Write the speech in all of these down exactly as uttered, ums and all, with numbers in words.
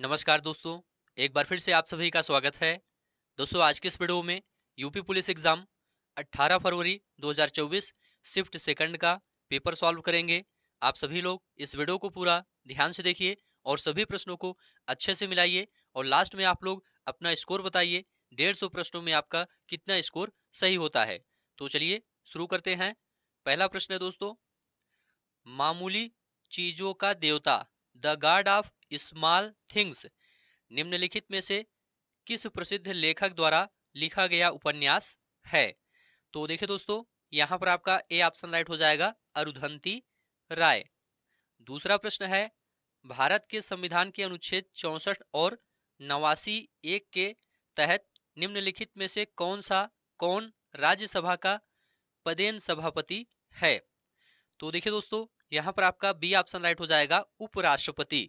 नमस्कार दोस्तों, एक बार फिर से आप सभी का स्वागत है। दोस्तों आज के इस वीडियो में यूपी पुलिस एग्ज़ाम अठारह फरवरी दो हज़ार चौबीस शिफ्ट सेकंड का पेपर सॉल्व करेंगे। आप सभी लोग इस वीडियो को पूरा ध्यान से देखिए और सभी प्रश्नों को अच्छे से मिलाइए और लास्ट में आप लोग अपना स्कोर बताइए। डेढ़ सौ प्रश्नों में आपका कितना स्कोर सही होता है। तो चलिए शुरू करते हैं। पहला प्रश्न है दोस्तों, मामूली चीज़ों का देवता the God of Small Things निम्नलिखित में से किस प्रसिद्ध लेखक द्वारा लिखा गया उपन्यास है। तो देखिए दोस्तों, यहाँ पर आपका ए ऑप्शन राइट हो जाएगा, अरुंधति राय। दूसरा प्रश्न है, भारत के संविधान के अनुच्छेद चौंसठ और नवासी एक के तहत निम्नलिखित में से कौन सा कौन राज्यसभा का पदेन सभापति है। तो देखिए दोस्तों, यहाँ पर आपका बी ऑप्शन राइट हो जाएगा, उपराष्ट्रपति।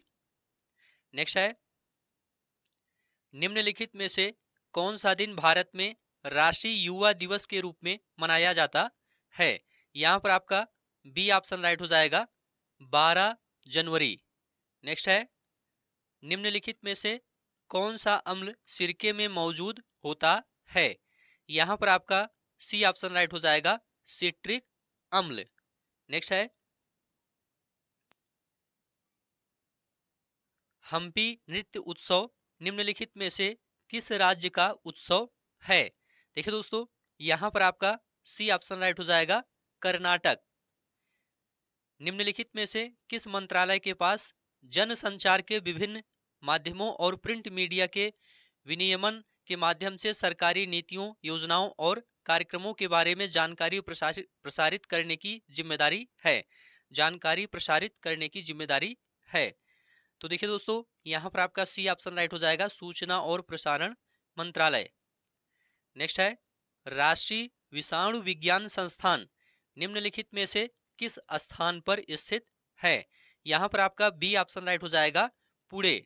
नेक्स्ट है, निम्नलिखित में से कौन सा दिन भारत में राष्ट्रीय युवा दिवस के रूप में मनाया जाता है। यहाँ पर आपका बी ऑप्शन राइट हो जाएगा, बारह जनवरी। नेक्स्ट है, निम्नलिखित में से कौन सा अम्ल सिरके में मौजूद होता है। यहाँ पर आपका सी ऑप्शन राइट हो जाएगा, सिट्रिक अम्ल। नेक्स्ट है, हम्पी नृत्य उत्सव निम्नलिखित में से किस राज्य का उत्सव है। देखिए दोस्तों, यहाँ पर आपका सी ऑप्शन राइट हो जाएगा, कर्नाटक। निम्नलिखित में से किस मंत्रालय के पास जनसंचार के विभिन्न माध्यमों और प्रिंट मीडिया के विनियमन के माध्यम से सरकारी नीतियों, योजनाओं और कार्यक्रमों के बारे में जानकारी प्रसारित करने की जिम्मेदारी है। जानकारी प्रसारित करने की जिम्मेदारी है। तो देखिए दोस्तों, यहाँ पर आपका सी ऑप्शन राइट हो जाएगा, सूचना और प्रसारण मंत्रालय। नेक्स्ट है, राष्ट्रीय विषाणु विज्ञान संस्थान निम्नलिखित में से किस स्थान पर स्थित है। यहाँ पर आपका बी ऑप्शन राइट हो जाएगा, पुणे।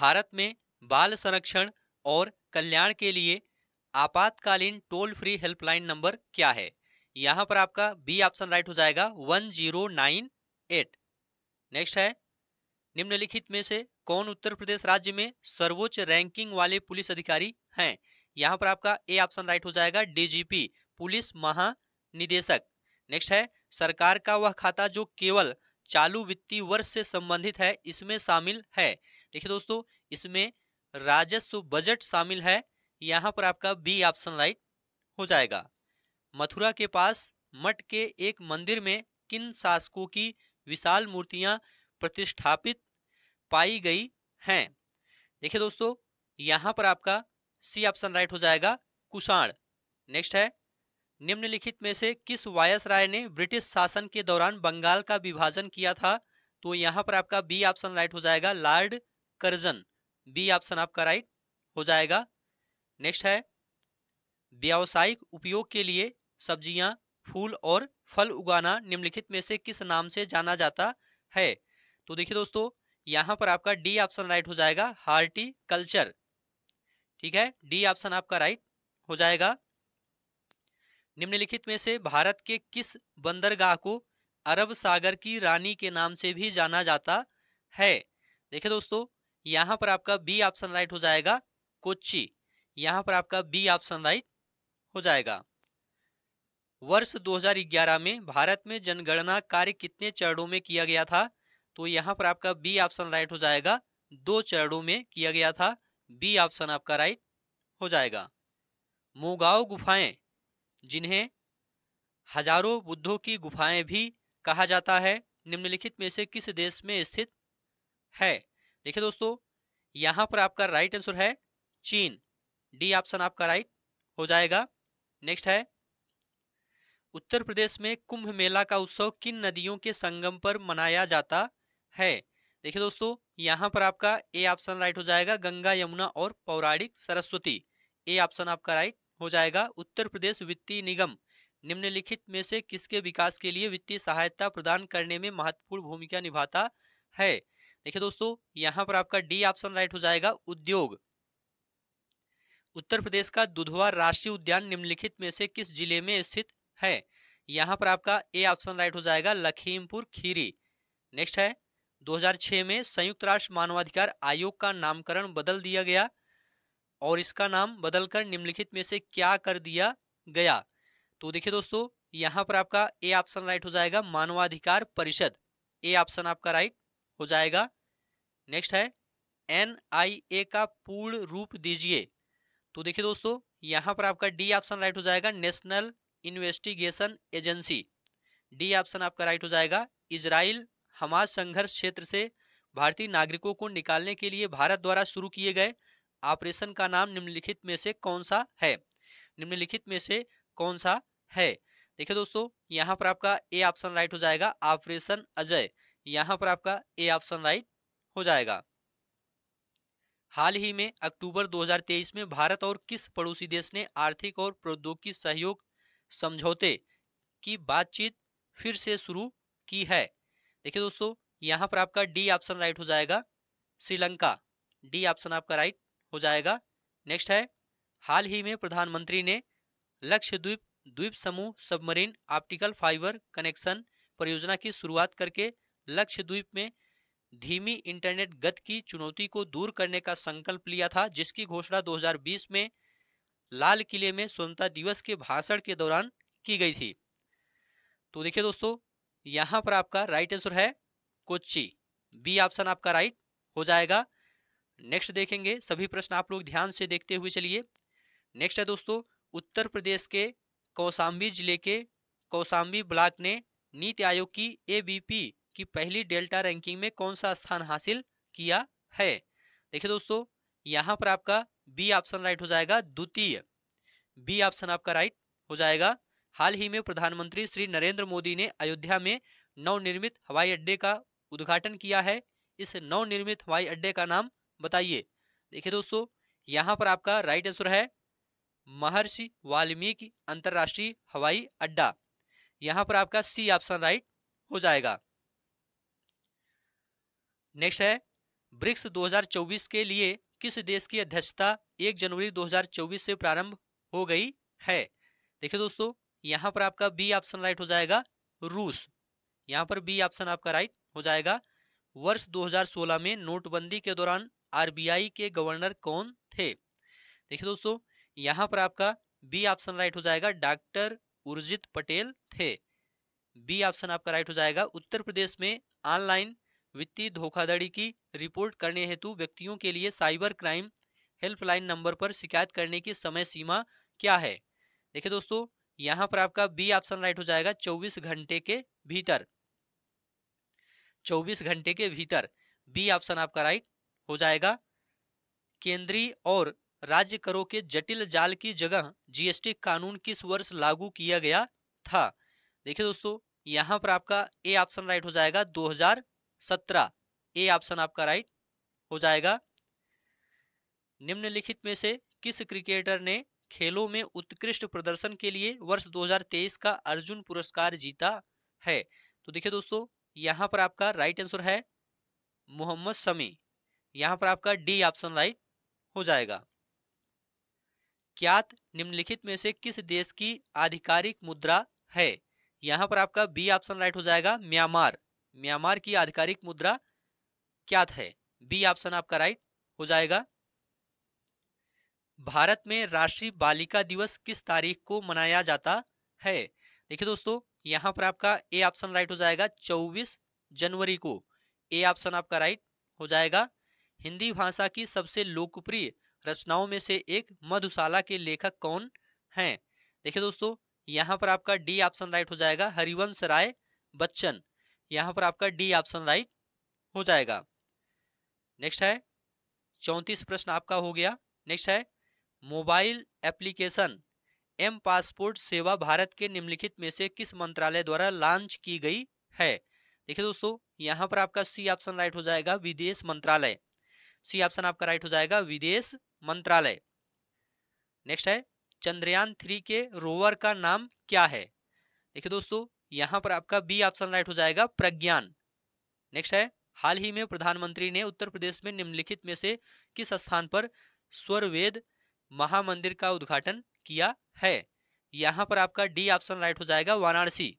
भारत में बाल संरक्षण और कल्याण के लिए आपातकालीन टोल फ्री हेल्पलाइन नंबर क्या है। यहाँ पर आपका बी ऑप्शन राइट हो जाएगा, one zero nine eight. Next है, निम्नलिखित में से कौन उत्तर प्रदेश राज्य में सर्वोच्च रैंकिंग वाले पुलिस अधिकारी हैं। यहाँ पर आपका ए ऑप्शन राइट हो जाएगा, डीजीपी पुलिस महानिदेशक। नेक्स्ट है, सरकार का वह खाता जो केवल चालू वित्तीय वर्ष से संबंधित है इसमें शामिल है। देखिए दोस्तों, इसमें राजस्व बजट शामिल है। यहाँ पर आपका बी ऑप्शन राइट हो जाएगा। मथुरा के पास मठ के एक मंदिर में किन शासकों की विशाल मूर्तियाँ प्रतिष्ठापित पाई गई हैं। देखिए दोस्तों, यहाँ पर आपका सी ऑप्शन राइट हो जाएगा, कुषाण। नेक्स्ट है, निम्नलिखित में से किस वायसराय ने ब्रिटिश शासन के दौरान बंगाल का विभाजन किया था। तो यहाँ पर आपका बी ऑप्शन राइट हो जाएगा, लॉर्ड कर्जन। बी ऑप्शन आपका राइट हो जाएगा। नेक्स्ट है, व्यावसायिक उपयोग के लिए सब्जियां, फूल और फल उगाना निम्नलिखित में से किस नाम से जाना जाता है। तो देखिए दोस्तों, यहाँ पर आपका डी ऑप्शन राइट हो जाएगा, हार्टिकल्चर। ठीक है, डी ऑप्शन आपका राइट हो जाएगा। निम्नलिखित में से भारत के किस बंदरगाह को अरब सागर की रानी के नाम से भी जाना जाता है। देखिए दोस्तों, यहाँ पर आपका बी ऑप्शन राइट हो जाएगा, कोच्चि। यहाँ पर आपका बी ऑप्शन राइट हो जाएगा। वर्ष दो हज़ार ग्यारह में भारत में जनगणना कार्य कितने चरणों में किया गया था। तो यहाँ पर आपका बी ऑप्शन राइट हो जाएगा, दो चरणों में किया गया था। बी ऑप्शन आपका राइट हो जाएगा। मोहगांव गुफाएं जिन्हें हजारों बुद्धों की गुफाएं भी कहा जाता है निम्नलिखित में से किस देश में स्थित है। देखिए दोस्तों, यहाँ पर आपका राइट आंसर है, चीन। डी ऑप्शन आपका राइट हो जाएगा। नेक्स्ट है, उत्तर प्रदेश में कुंभ मेला का उत्सव किन नदियों के संगम पर मनाया जाता है। देखिए दोस्तों, यहाँ पर आपका ए ऑप्शन राइट हो जाएगा, गंगा, यमुना और पौराणिक सरस्वती। ए ऑप्शन आपका राइट हो जाएगा। उत्तर प्रदेश वित्तीय निगम निम्नलिखित में से किसके विकास के लिए वित्तीय सहायता प्रदान करने में महत्वपूर्ण भूमिका निभाता है। देखिए दोस्तों, यहाँ पर आपका डी ऑप्शन राइट हो जाएगा, उद्योग। उत्तर प्रदेश का दुधवा राष्ट्रीय उद्यान निम्नलिखित में से किस जिले में स्थित है। यहाँ पर आपका ए ऑप्शन राइट हो जाएगा, लखीमपुर खीरी। नेक्स्ट है, दो हज़ार छह में संयुक्त राष्ट्र मानवाधिकार आयोग का नामकरण बदल दिया गया और इसका नाम बदलकर निम्नलिखित में से क्या कर दिया गया। तो देखिए दोस्तों, यहाँ पर आपका ए ऑप्शन राइट हो जाएगा, मानवाधिकार परिषद, ए ऑप्शन आपका राइट हो जाएगा। नेक्स्ट है एन आई ए का पूर्ण रूप दीजिए। तो देखिए दोस्तों, यहाँ पर आपका डी ऑप्शन राइट हो जाएगा, national investigation agency, D option आपका राइट हो जाएगा। इजराइल हमास संघर्ष क्षेत्र से भारतीय नागरिकों को निकालने के लिए भारत द्वारा शुरू किए गए ऑपरेशन का नाम निम्नलिखित में से कौन सा है, निम्नलिखित में से कौन सा है। देखिए दोस्तों, यहाँ पर आपका ए ऑप्शन राइट हो जाएगा, ऑपरेशन अजय, यहाँ पर आपका ए ऑप्शन राइट हो जाएगा। हाल ही में अक्टूबर दो हज़ार तेईस में भारत और किस पड़ोसी देश ने आर्थिक और प्रौद्योगिकी सहयोग समझौते की बातचीत फिर से शुरू की है। देखिए दोस्तों, यहाँ पर आपका डी ऑप्शन राइट हो जाएगा, श्रीलंका, डी ऑप्शन आपका राइट हो जाएगा। नेक्स्ट है, हाल ही में प्रधानमंत्री ने लक्षद्वीप द्वीप समूह सबमरीन ऑप्टिकल फाइबर कनेक्शन परियोजना की शुरुआत करके लक्षद्वीप में धीमी इंटरनेट गति की चुनौती को दूर करने का संकल्प लिया था, जिसकी घोषणा दो हज़ार बीस में लाल किले में स्वतंत्रता दिवस के भाषण के दौरान की गई थी। तो देखिए दोस्तों, यहाँ पर आपका राइट आंसर है कोच्चि, बी ऑप्शन आपका राइट हो जाएगा। नेक्स्ट देखेंगे, सभी प्रश्न आप लोग ध्यान से देखते हुए चलिए। नेक्स्ट है दोस्तों, उत्तर प्रदेश के कौशाम्बी जिले के कौशाम्बी ब्लॉक ने नीति आयोग की ए बी पी की पहली डेल्टा रैंकिंग में कौन सा स्थान हासिल किया है। देखिए दोस्तों, यहाँ पर आपका बी ऑप्शन राइट हो जाएगा, द्वितीय, बी ऑप्शन आपका राइट हो जाएगा। हाल ही में प्रधानमंत्री श्री नरेंद्र मोदी ने अयोध्या में नवनिर्मित हवाई अड्डे का उद्घाटन किया है, इस नवनिर्मित हवाई अड्डे का नाम बताइए। देखिए दोस्तों, यहाँ पर आपका राइट आंसर है महर्षि वाल्मीकि अंतर्राष्ट्रीय हवाई अड्डा, यहाँ पर आपका सी ऑप्शन राइट हो जाएगा। नेक्स्ट है, ब्रिक्स दो हज़ार चौबीस के लिए किस देश की अध्यक्षता एक जनवरी दो हज़ार चौबीस से प्रारंभ हो गई है। देखिए दोस्तों, यहाँ पर आपका बी ऑप्शन राइट हो जाएगा, रूस, यहाँ पर बी ऑप्शन आपका राइट हो जाएगा। वर्ष दो हज़ार सोलह में नोटबंदी के दौरान आर बी आई के गवर्नर कौन थे। देखिए दोस्तों, यहाँ पर आपका बी ऑप्शन राइट हो जाएगा, डॉक्टर उर्जित पटेल थे, बी ऑप्शन आपका राइट हो जाएगा। उत्तर प्रदेश में ऑनलाइन वित्तीय धोखाधड़ी की रिपोर्ट करने हेतु व्यक्तियों के लिए साइबर क्राइम हेल्पलाइन नंबर पर शिकायत करने की समय सीमा क्या है। देखिए दोस्तों, यहाँ पर आपका बी ऑप्शन राइट हो जाएगा, चौबीस घंटे के भीतर, चौबीस घंटे के भीतर, बी ऑप्शन आपका राइट हो जाएगा। केंद्रीय और राज्य करों के जटिल जाल की जगह जी एस टी कानून किस वर्ष लागू किया गया था। देखिए दोस्तों, यहाँ पर आपका ए ऑप्शन राइट हो जाएगा, दो हज़ार सत्रह, ए ऑप्शन आपका राइट हो जाएगा। निम्नलिखित में से किस क्रिकेटर ने खेलों में उत्कृष्ट प्रदर्शन के लिए वर्ष दो हज़ार तेईस का अर्जुन पुरस्कार जीता है। तो देखिए दोस्तों, यहाँ पर आपका राइट आंसर है मोहम्मद शमी, यहाँ पर आपका डी ऑप्शन राइट हो जाएगा। क्यात निम्नलिखित में से किस देश की आधिकारिक मुद्रा है। यहाँ पर आपका बी ऑप्शन राइट हो जाएगा, म्यांमार, म्यांमार की आधिकारिक मुद्रा क्यात है, बी ऑप्शन आपका राइट हो जाएगा। भारत में राष्ट्रीय बालिका दिवस किस तारीख को मनाया जाता है। देखिए दोस्तों, यहाँ पर आपका ए ऑप्शन राइट हो जाएगा, चौबीस जनवरी को, ए ऑप्शन आपका राइट हो जाएगा। हिंदी भाषा की सबसे लोकप्रिय रचनाओं में से एक मधुशाला के लेखक कौन हैं। देखिए दोस्तों, यहाँ पर आपका डी ऑप्शन राइट हो जाएगा, हरिवंश राय बच्चन, यहाँ पर आपका डी ऑप्शन राइट हो जाएगा। नेक्स्ट है, चौंतीस प्रश्न आपका हो गया। नेक्स्ट है, मोबाइल एप्लीकेशन एम पासपोर्ट सेवा भारत के निम्नलिखित में से किस मंत्रालय द्वारा लॉन्च की गई है। देखिए दोस्तों, यहाँ पर आपका सी ऑप्शन राइट हो जाएगा, विदेश मंत्रालय, सी ऑप्शन आपका राइट हो जाएगा, विदेश मंत्रालय। नेक्स्ट है, चंद्रयान थ्री के रोवर का नाम क्या है। देखिए दोस्तों, यहाँ पर आपका बी ऑप्शन राइट हो जाएगा, प्रज्ञान। नेक्स्ट है, हाल ही में प्रधानमंत्री ने उत्तर प्रदेश में निम्नलिखित में से किस स्थान पर स्वरवेद महामंदिर का उद्घाटन किया है। यहाँ पर आपका डी ऑप्शन राइट हो जाएगा, वाराणसी।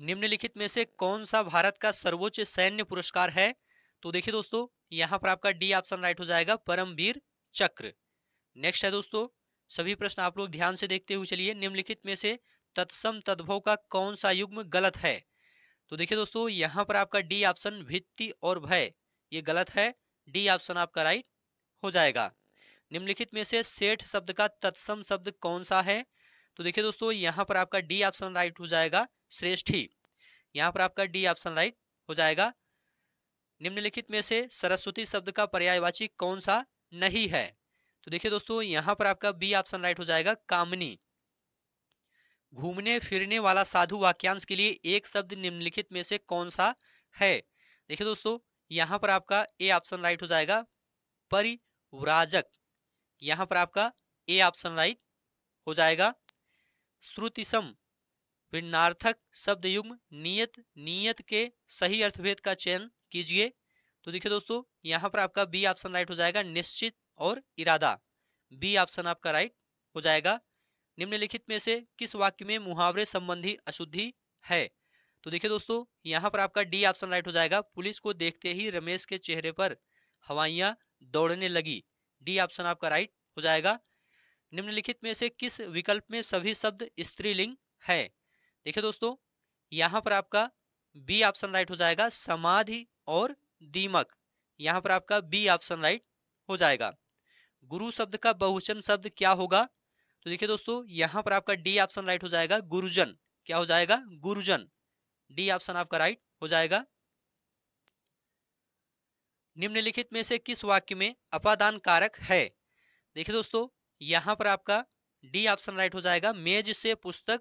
निम्नलिखित में से कौन सा भारत का सर्वोच्च सैन्य पुरस्कार है? तो देखिए दोस्तों यहां पर आपका डी ऑप्शन राइट हो जाएगा, परमवीर चक्र। नेक्स्ट है दोस्तों, सभी प्रश्न आप लोग ध्यान से देखते हुए चलिए। निम्नलिखित में से तत्सम तद्भव का कौन सा युग्म गलत है? तो देखिए दोस्तों यहां पर आपका डी ऑप्शन भित्ति और भय ये गलत है, डी ऑप्शन आपका राइट हो जाएगा। निम्नलिखित में से सेठ शब्द का तत्सम शब्द कौन सा है? तो देखिए दोस्तों यहाँ पर आपका डी ऑप्शन राइट हो जाएगा, श्रेष्ठी। यहाँ पर आपका डी ऑप्शन राइट हो जाएगा। निम्नलिखित में से सरस्वती शब्द का पर्यायवाची कौन सा नहीं है? तो देखिए दोस्तों यहाँ पर आपका बी ऑप्शन राइट हो जाएगा, कामनी। घूमने फिरने वाला साधु वाक्यांश के लिए एक शब्द निम्नलिखित में से कौन सा है? देखिए दोस्तों यहाँ पर आपका ए ऑप्शन राइट हो जाएगा, परिव्राजक। यहाँ पर आपका ए ऑप्शन राइट हो जाएगा। श्रुतिसम भिन्नार्थक शब्द युग्म नियत नियत के सही अर्थभेद का चयन कीजिए। तो देखिए दोस्तों यहाँ पर आपका बी ऑप्शन राइट हो जाएगा, निश्चित और इरादा। बी ऑप्शन आपका राइट हो जाएगा। निम्नलिखित में से किस वाक्य में मुहावरे संबंधी अशुद्धि है? तो देखिए दोस्तों यहाँ पर आपका डी ऑप्शन राइट हो जाएगा, पुलिस को देखते ही रमेश के चेहरे पर हवाइयाँ दौड़ने लगी। डी ऑप्शन आपका राइट हो जाएगा। निम्नलिखित में से किस विकल्प में सभी शब्द स्त्रीलिंग है? देखिए दोस्तों यहाँ पर आपका बी ऑप्शन राइट हो जाएगा, समाधि और दीमक। यहाँ पर आपका बी ऑप्शन राइट हो जाएगा। गुरु शब्द का बहुवचन शब्द क्या होगा? तो देखिए दोस्तों यहाँ पर आपका डी ऑप्शन राइट हो जाएगा, गुरुजन। क्या हो जाएगा? गुरुजन। डी ऑप्शन आपका राइट हो जाएगा। निम्नलिखित में से किस वाक्य में अपादान कारक है? देखिए दोस्तों यहाँ पर आपका डी ऑप्शन राइट हो जाएगा, मेज से पुस्तक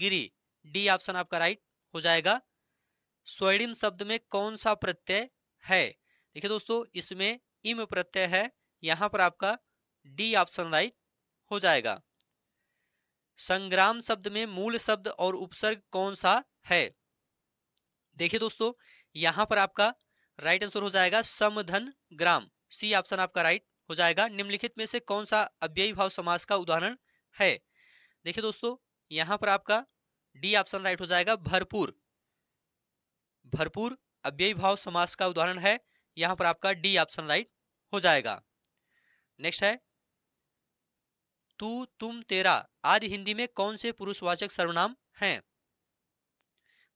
गिरी। डी ऑप्शन आपका राइट हो जाएगा। स्वर्णिम शब्द में कौन सा प्रत्यय है? देखिए दोस्तों इसमें इम प्रत्यय है। यहाँ पर आपका डी ऑप्शन राइट हो जाएगा। संग्राम शब्द में मूल शब्द और उपसर्ग कौन सा है? देखिए दोस्तों यहाँ पर आपका राइट आंसर हो जाएगा, समधन ग्राम। सी ऑप्शन आपका राइट हो जाएगा। निम्नलिखित में से कौन सा अव्ययी भाव समास का उदाहरण है? देखिए दोस्तों यहाँ पर आपका डी ऑप्शन राइट हो जाएगा, भरपूर। भरपूर अव्ययी भाव समास का उदाहरण है। यहाँ पर आपका डी ऑप्शन राइट हो जाएगा। नेक्स्ट है, तू तुम तेरा आदि हिंदी में कौन से पुरुषवाचक सर्वनाम हैं?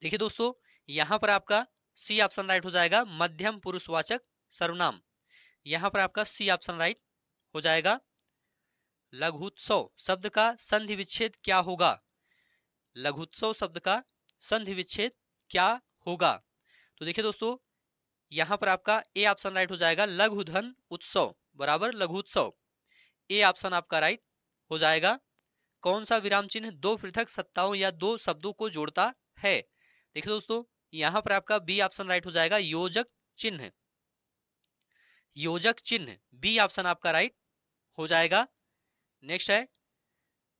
देखिए दोस्तों यहाँ पर आपका सी ऑप्शन राइट हो जाएगा, मध्यम पुरुषवाचक सर्वनाम। यहाँ पर आपका सी ऑप्शन राइट हो जाएगा। लघुत्सव शब्द का संधि विच्छेद क्या होगा? लघुत्सव शब्द का संधि विच्छेद क्या होगा? तो देखिए दोस्तों यहाँ पर आपका ए ऑप्शन राइट हो जाएगा, लघुधन उत्सव बराबर लघुत्सव। ए ऑप्शन आपका राइट हो जाएगा। कौन सा विराम चिन्ह दो पृथक सत्ताओं या दो शब्दों को जोड़ता है? देखिए दोस्तों यहाँ पर आपका बी ऑप्शन राइट हो जाएगा, योजक चिन्ह। योजक चिन्ह बी ऑप्शन आपका राइट हो जाएगा। नेक्स्ट है,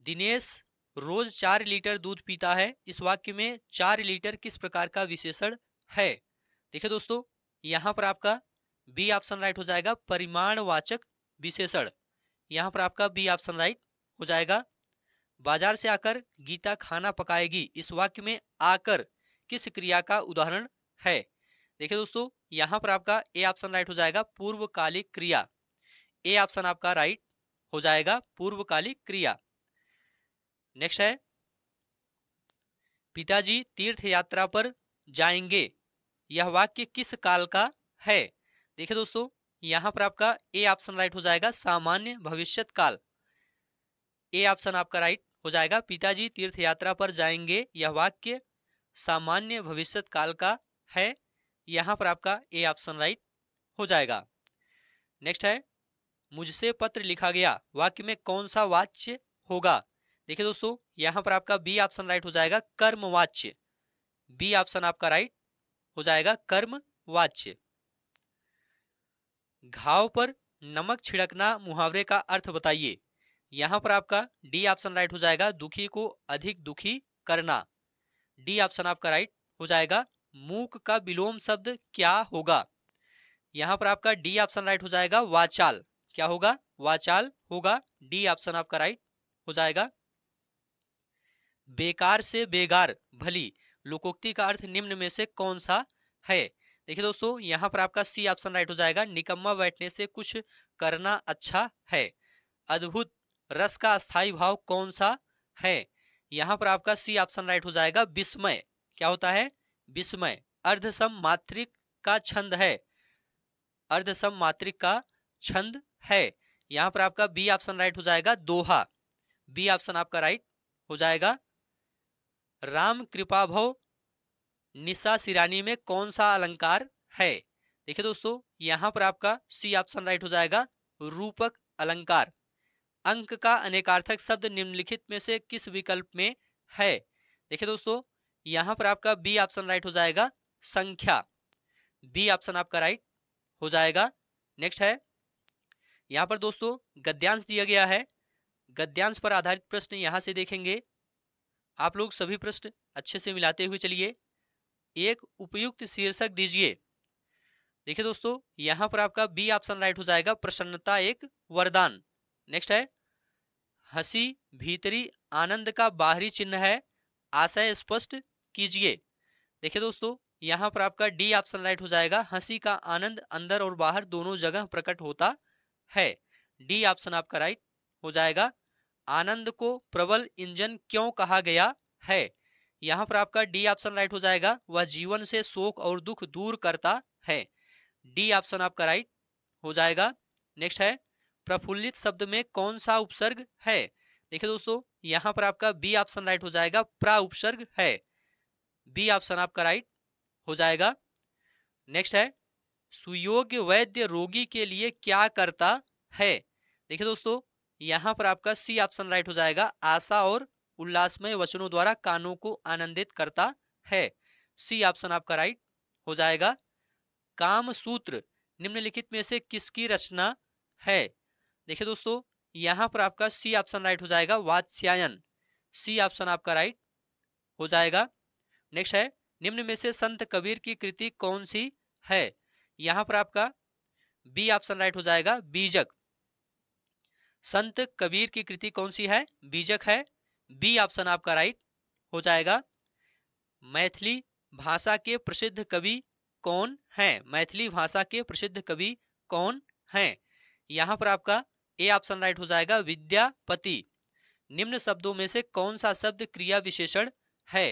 दिनेश रोज चार लीटर दूध पीता है, इस वाक्य में चार लीटर किस प्रकार का विशेषण है? देखिए दोस्तों यहाँ पर आपका बी ऑप्शन राइट हो जाएगा, परिमाणवाचक विशेषण। यहाँ पर आपका बी ऑप्शन राइट हो जाएगा। बाजार से आकर गीता खाना पकाएगी, इस वाक्य में आकर किस क्रिया का उदाहरण है? देखिए दोस्तों यहाँ पर आपका ए ऑप्शन राइट हो जाएगा, पूर्वकालिक क्रिया। ए ऑप्शन आपका राइट हो जाएगा, पूर्वकालिक क्रिया। नेक्स्ट है, पिताजी तीर्थ यात्रा पर जाएंगे, यह वाक्य किस काल का है? देखिए दोस्तों यहाँ पर आपका ए ऑप्शन राइट हो जाएगा, सामान्य भविष्यत काल। ए ऑप्शन आपका राइट हो जाएगा। पिताजी तीर्थ यात्रा पर जाएंगे, यह वाक्य सामान्य भविष्यत काल का है। यहाँ पर आपका ए ऑप्शन राइट हो जाएगा। नेक्स्ट है, मुझसे पत्र लिखा गया, वाक्य में कौन सा वाच्य होगा? देखिए दोस्तों यहाँ पर आपका बी ऑप्शन राइट हो जाएगा, कर्मवाच्य। बी ऑप्शन आपका राइट हो जाएगा, कर्मवाच्य। घाव पर नमक छिड़कना मुहावरे का अर्थ बताइए। यहाँ पर आपका डी ऑप्शन राइट हो जाएगा, दुखी को अधिक दुखी करना। डी ऑप्शन आपका राइट हो जाएगा। मूक का विलोम शब्द क्या होगा? यहाँ पर आपका डी ऑप्शन राइट हो जाएगा, वाचाल। क्या होगा? वाचाल होगा। डी ऑप्शन आपका राइट हो जाएगा। बेकार से बेगार भली, लोकोक्ति का अर्थ निम्न में से कौन सा है? देखिए दोस्तों यहाँ पर आपका सी ऑप्शन राइट हो जाएगा। निकम्मा बैठने से कुछ करना अच्छा है। अद्भुत रस का अस्थायी भाव कौन सा है? यहाँ पर आपका सी ऑप्शन राइट हो जाएगा विस्मय। क्या होता है? विस्मय। अर्धसम मात्रिक का छंद है। अर्धसम मात्रिक का छंद है। यहाँ पर आपका बी ऑप्शन राइट हो जाएगा दोहा। बी ऑप्शन आपका राइट हो जाएगा। राम कृपाभव निशा सिरानी में कौन सा अलंकार है? देखिए दोस्तों यहाँ पर आपका सी ऑप्शन राइट हो जाएगा रूपक अलंकार। अंक का अनेकार्थक शब्द निम्नलिखित में से किस विकल्प में है? देखिए दोस्तों यहाँ पर आपका बी ऑप्शन राइट हो जाएगा संख्या। बी ऑप्शन आपका राइट हो जाएगा। नेक्स्ट है यहाँ पर दोस्तों गद्यांश दिया गया है। गद्यांश पर आधारित प्रश्न यहाँ से देखेंगे। आप लोग सभी प्रश्न अच्छे से मिलाते हुए चलिए। एक उपयुक्त शीर्षक दीजिए। देखिए दोस्तों यहाँ पर आपका बी ऑप्शन राइट हो जाएगा प्रसन्नता एक वरदान। नेक्स्ट है हंसी भीतरी आनंद का बाहरी चिन्ह है, आशय स्पष्ट कीजिए। देखिए दोस्तों यहाँ पर आपका डी ऑप्शन राइट हो जाएगा हंसी का आनंद अंदर और बाहर दोनों जगह प्रकट होता है। डी ऑप्शन आपका राइट हो जाएगा। आनंद को प्रबल इंजन क्यों कहा गया है? यहाँ पर आपका डी ऑप्शन राइट हो जाएगा वह जीवन से शोक और दुख दूर करता है। डी ऑप्शन आपका राइट हो जाएगा। नेक्स्ट है प्रफुल्लित शब्द में कौन सा उपसर्ग है? देखिए दोस्तों यहाँ पर आपका बी ऑप्शन राइट हो जाएगा प्रा उपसर्ग है। बी ऑप्शन आपका राइट हो जाएगा। नेक्स्ट है सुयोग्य वैद्य रोगी के लिए क्या करता है? देखिए दोस्तों यहाँ पर आपका सी ऑप्शन राइट हो जाएगा आशा और उल्लासमय वचनों द्वारा कानों को आनंदित करता है। सी ऑप्शन आपका राइट हो जाएगा। काम सूत्र निम्नलिखित में से किसकी रचना है? देखिए दोस्तों यहाँ पर आपका सी ऑप्शन राइट हो जाएगा वात्स्यायन। सी ऑप्शन आपका राइट हो जाएगा। नेक्स्ट है निम्न में से संत कबीर की कृति कौन सी है? यहाँ पर आपका बी ऑप्शन राइट हो जाएगा बीजक। संत कबीर की कृति कौन सी है? बीजक है। बी ऑप्शन आपका राइट हो जाएगा। मैथिली भाषा के प्रसिद्ध कवि कौन हैं? मैथिली भाषा के प्रसिद्ध कवि कौन हैं? यहाँ पर आपका ए ऑप्शन राइट हो जाएगा विद्यापति। निम्न शब्दों में से कौन सा शब्द क्रिया विशेषण है?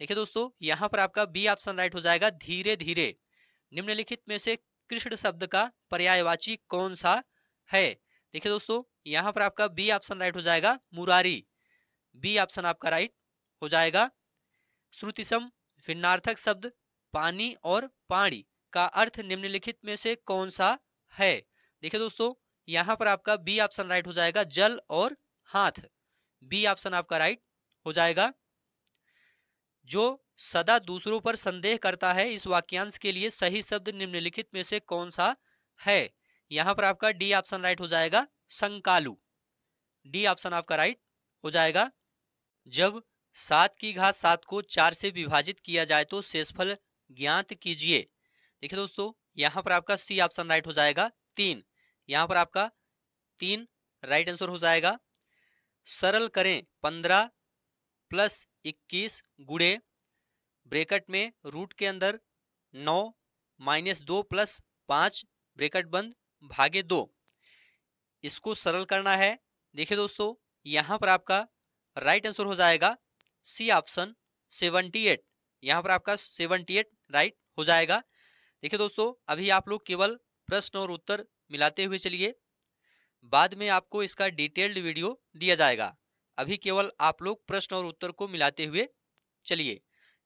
देखिए दोस्तों यहाँ पर आपका बी ऑप्शन राइट हो जाएगा धीरे धीरे। निम्नलिखित में से कृष्ण शब्द का पर्यायवाची कौन सा है? देखिए दोस्तों यहाँ पर आपका बी ऑप्शन राइट हो जाएगा मुरारी। बी ऑप्शन आपका राइट हो जाएगा। श्रुतिसम भिन्नार्थक शब्द पानी और पाणी का अर्थ निम्नलिखित में से कौन सा है? देखिए दोस्तों यहाँ पर आपका बी ऑप्शन राइट हो जाएगा जल और हाथ। बी ऑप्शन आपका राइट हो जाएगा। जो सदा दूसरों पर संदेह करता है इस वाक्यांश के लिए सही शब्द निम्नलिखित में से कौन सा है? यहाँ पर आपका डी ऑप्शन राइट हो जाएगा संकालू। डी ऑप्शन आपका राइट हो जाएगा। जब सात की घात सात को चार से विभाजित किया जाए तो शेषफल ज्ञात कीजिए। देखिए दोस्तों यहाँ पर आपका सी ऑप्शन राइट हो जाएगा तीन। यहाँ पर आपका तीन राइट आंसर हो जाएगा। सरल करें पंद्रह प्लस इक्कीस गुणे ब्रेकेट में रूट के अंदर नौ माइनस दो प्लस पाँच ब्रेकेट बंद भागे दो। इसको सरल करना है। देखिए दोस्तों यहाँ पर आपका राइट आंसर हो जाएगा सी ऑप्शन सेवेंटी एट। यहाँ पर आपका सेवेंटी एट राइट हो जाएगा। देखिए दोस्तों अभी आप लोग केवल प्रश्न और उत्तर मिलाते हुए चलिए, बाद में आपको इसका डिटेल्ड वीडियो दिया जाएगा। अभी केवल आप लोग प्रश्न और उत्तर को मिलाते हुए चलिए।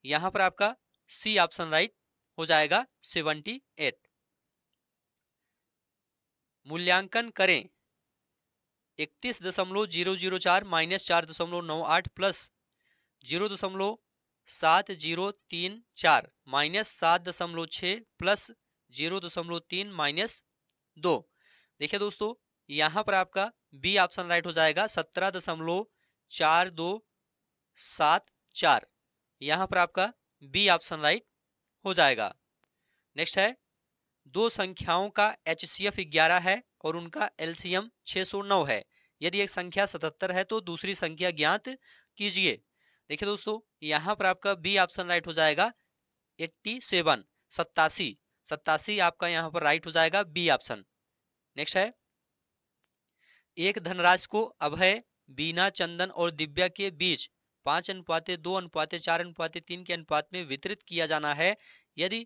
यहाँ पर आपका सी ऑप्शन राइट हो जाएगा सेवेंटी एट। मूल्यांकन करें इकतीस दशमलव जीरो जीरो चार माइनस चार दशमलव नौ आठ प्लस जीरो दशमलव सात जीरो तीन चार माइनस सात दशमलव छः प्लस जीरो दशमलव तीन माइनस दो। देखिए दोस्तों यहाँ पर आपका बी ऑप्शन राइट हो जाएगा सत्रह दशमलव चार दो सात चार। यहाँ पर आपका बी ऑप्शन राइट हो जाएगा। नेक्स्ट है दो संख्याओं का एच सी एफ ग्यारह है और उनका एल सी एम छः सौ नौ है। यदि एक संख्या सतहत्तर है तो दूसरी संख्या ज्ञात कीजिए। देखिए दोस्तों यहाँ पर आपका बी ऑप्शन राइट हो जाएगा सत्तासी, सत्तासी सत्तासी आपका यहाँ पर राइट हो जाएगा बी ऑप्शन। नेक्स्ट है, एक धनराज को अभय, बीना, चंदन और दिव्या के बीच पांच अनुपाते दो अनुपाते चार अनुपाते तीन के अनुपात में वितरित किया जाना है। यदि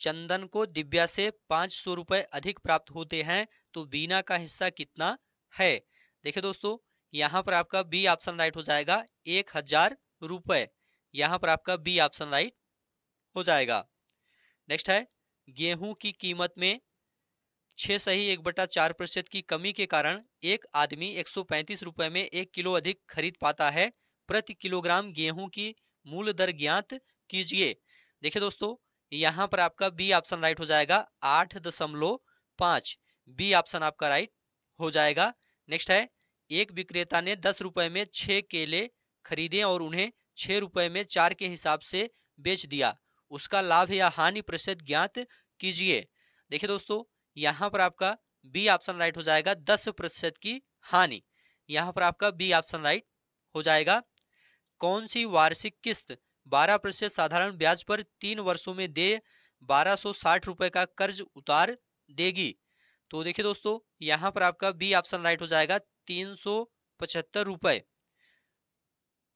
चंदन को दिव्या से पांच सौ रुपए अधिक प्राप्त होते हैं तो बीना का हिस्सा कितना है। देखिए दोस्तों यहाँ पर आपका बी ऑप्शन राइट हो जाएगा एक हजार रुपये, यहाँ पर आपका बी ऑप्शन राइट हो जाएगा। नेक्स्ट है, गेहूं की कीमत में छः सही एक बटा चार प्रतिशत की कमी के कारण एक आदमी एक सौ पैंतीस रुपये में एक किलो अधिक खरीद पाता है। प्रति किलोग्राम गेहूं की मूल दर ज्ञात कीजिए। देखिए दोस्तों यहाँ पर आपका बी ऑप्शन राइट हो जाएगा आठ दशमलव पाँच, बी ऑप्शन आपका राइट हो जाएगा। नेक्स्ट है, एक विक्रेता ने दस रुपये में छः केले खरीदे और उन्हें छः रुपये में चार के हिसाब से बेच दिया, उसका लाभ या हानि प्रतिशत ज्ञात कीजिए। देखिए दोस्तों यहाँ पर आपका बी ऑप्शन राइट हो जाएगा दस प्रतिशत की हानि, यहाँ पर आपका बी ऑप्शन राइट हो जाएगा। कौन सी वार्षिक किस्त बारह प्रतिशत साधारण ब्याज पर तीन वर्षों में दे बारह सौ साठ रुपये का कर्ज उतार देगी। तो देखिए दोस्तों यहाँ पर आपका बी ऑप्शन राइट हो जाएगा तीन सौ पचहत्तर रुपये,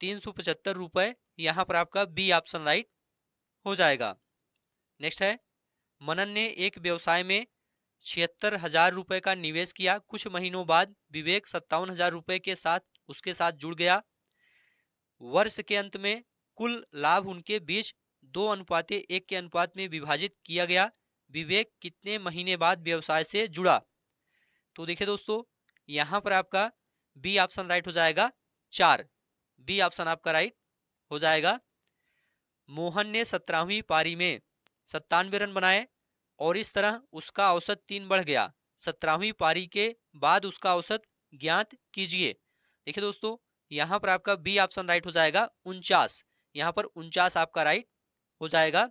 तीन सौ पचहत्तर रुपये यहाँ पर आपका बी ऑप्शन राइट हो जाएगा। नेक्स्ट है, मनन ने एक व्यवसाय में छिहत्तर हजार रुपये का निवेश किया, कुछ महीनों बाद विवेक सत्तावन हजार रुपये के साथ उसके साथ जुड़ गया। वर्ष के अंत में कुल लाभ उनके बीच दो अनुपाते एक के अनुपात में विभाजित किया गया। विवेक कितने महीने बाद व्यवसाय से जुड़ा। तो देखिए दोस्तों यहाँ पर आपका बी ऑप्शन राइट हो जाएगा चार, बी ऑप्शन आपका राइट हो जाएगा। मोहन ने सत्रहवीं पारी में सत्तानवे रन बनाए और इस तरह उसका औसत तीन बढ़ गया। सत्रहवीं पारी के बाद उसका औसत ज्ञात कीजिए। देखिए दोस्तों यहाँ पर आपका बी ऑप्शन राइट हो जाएगा उनचास, यहाँ पर उनचास आपका राइट हो जाएगा।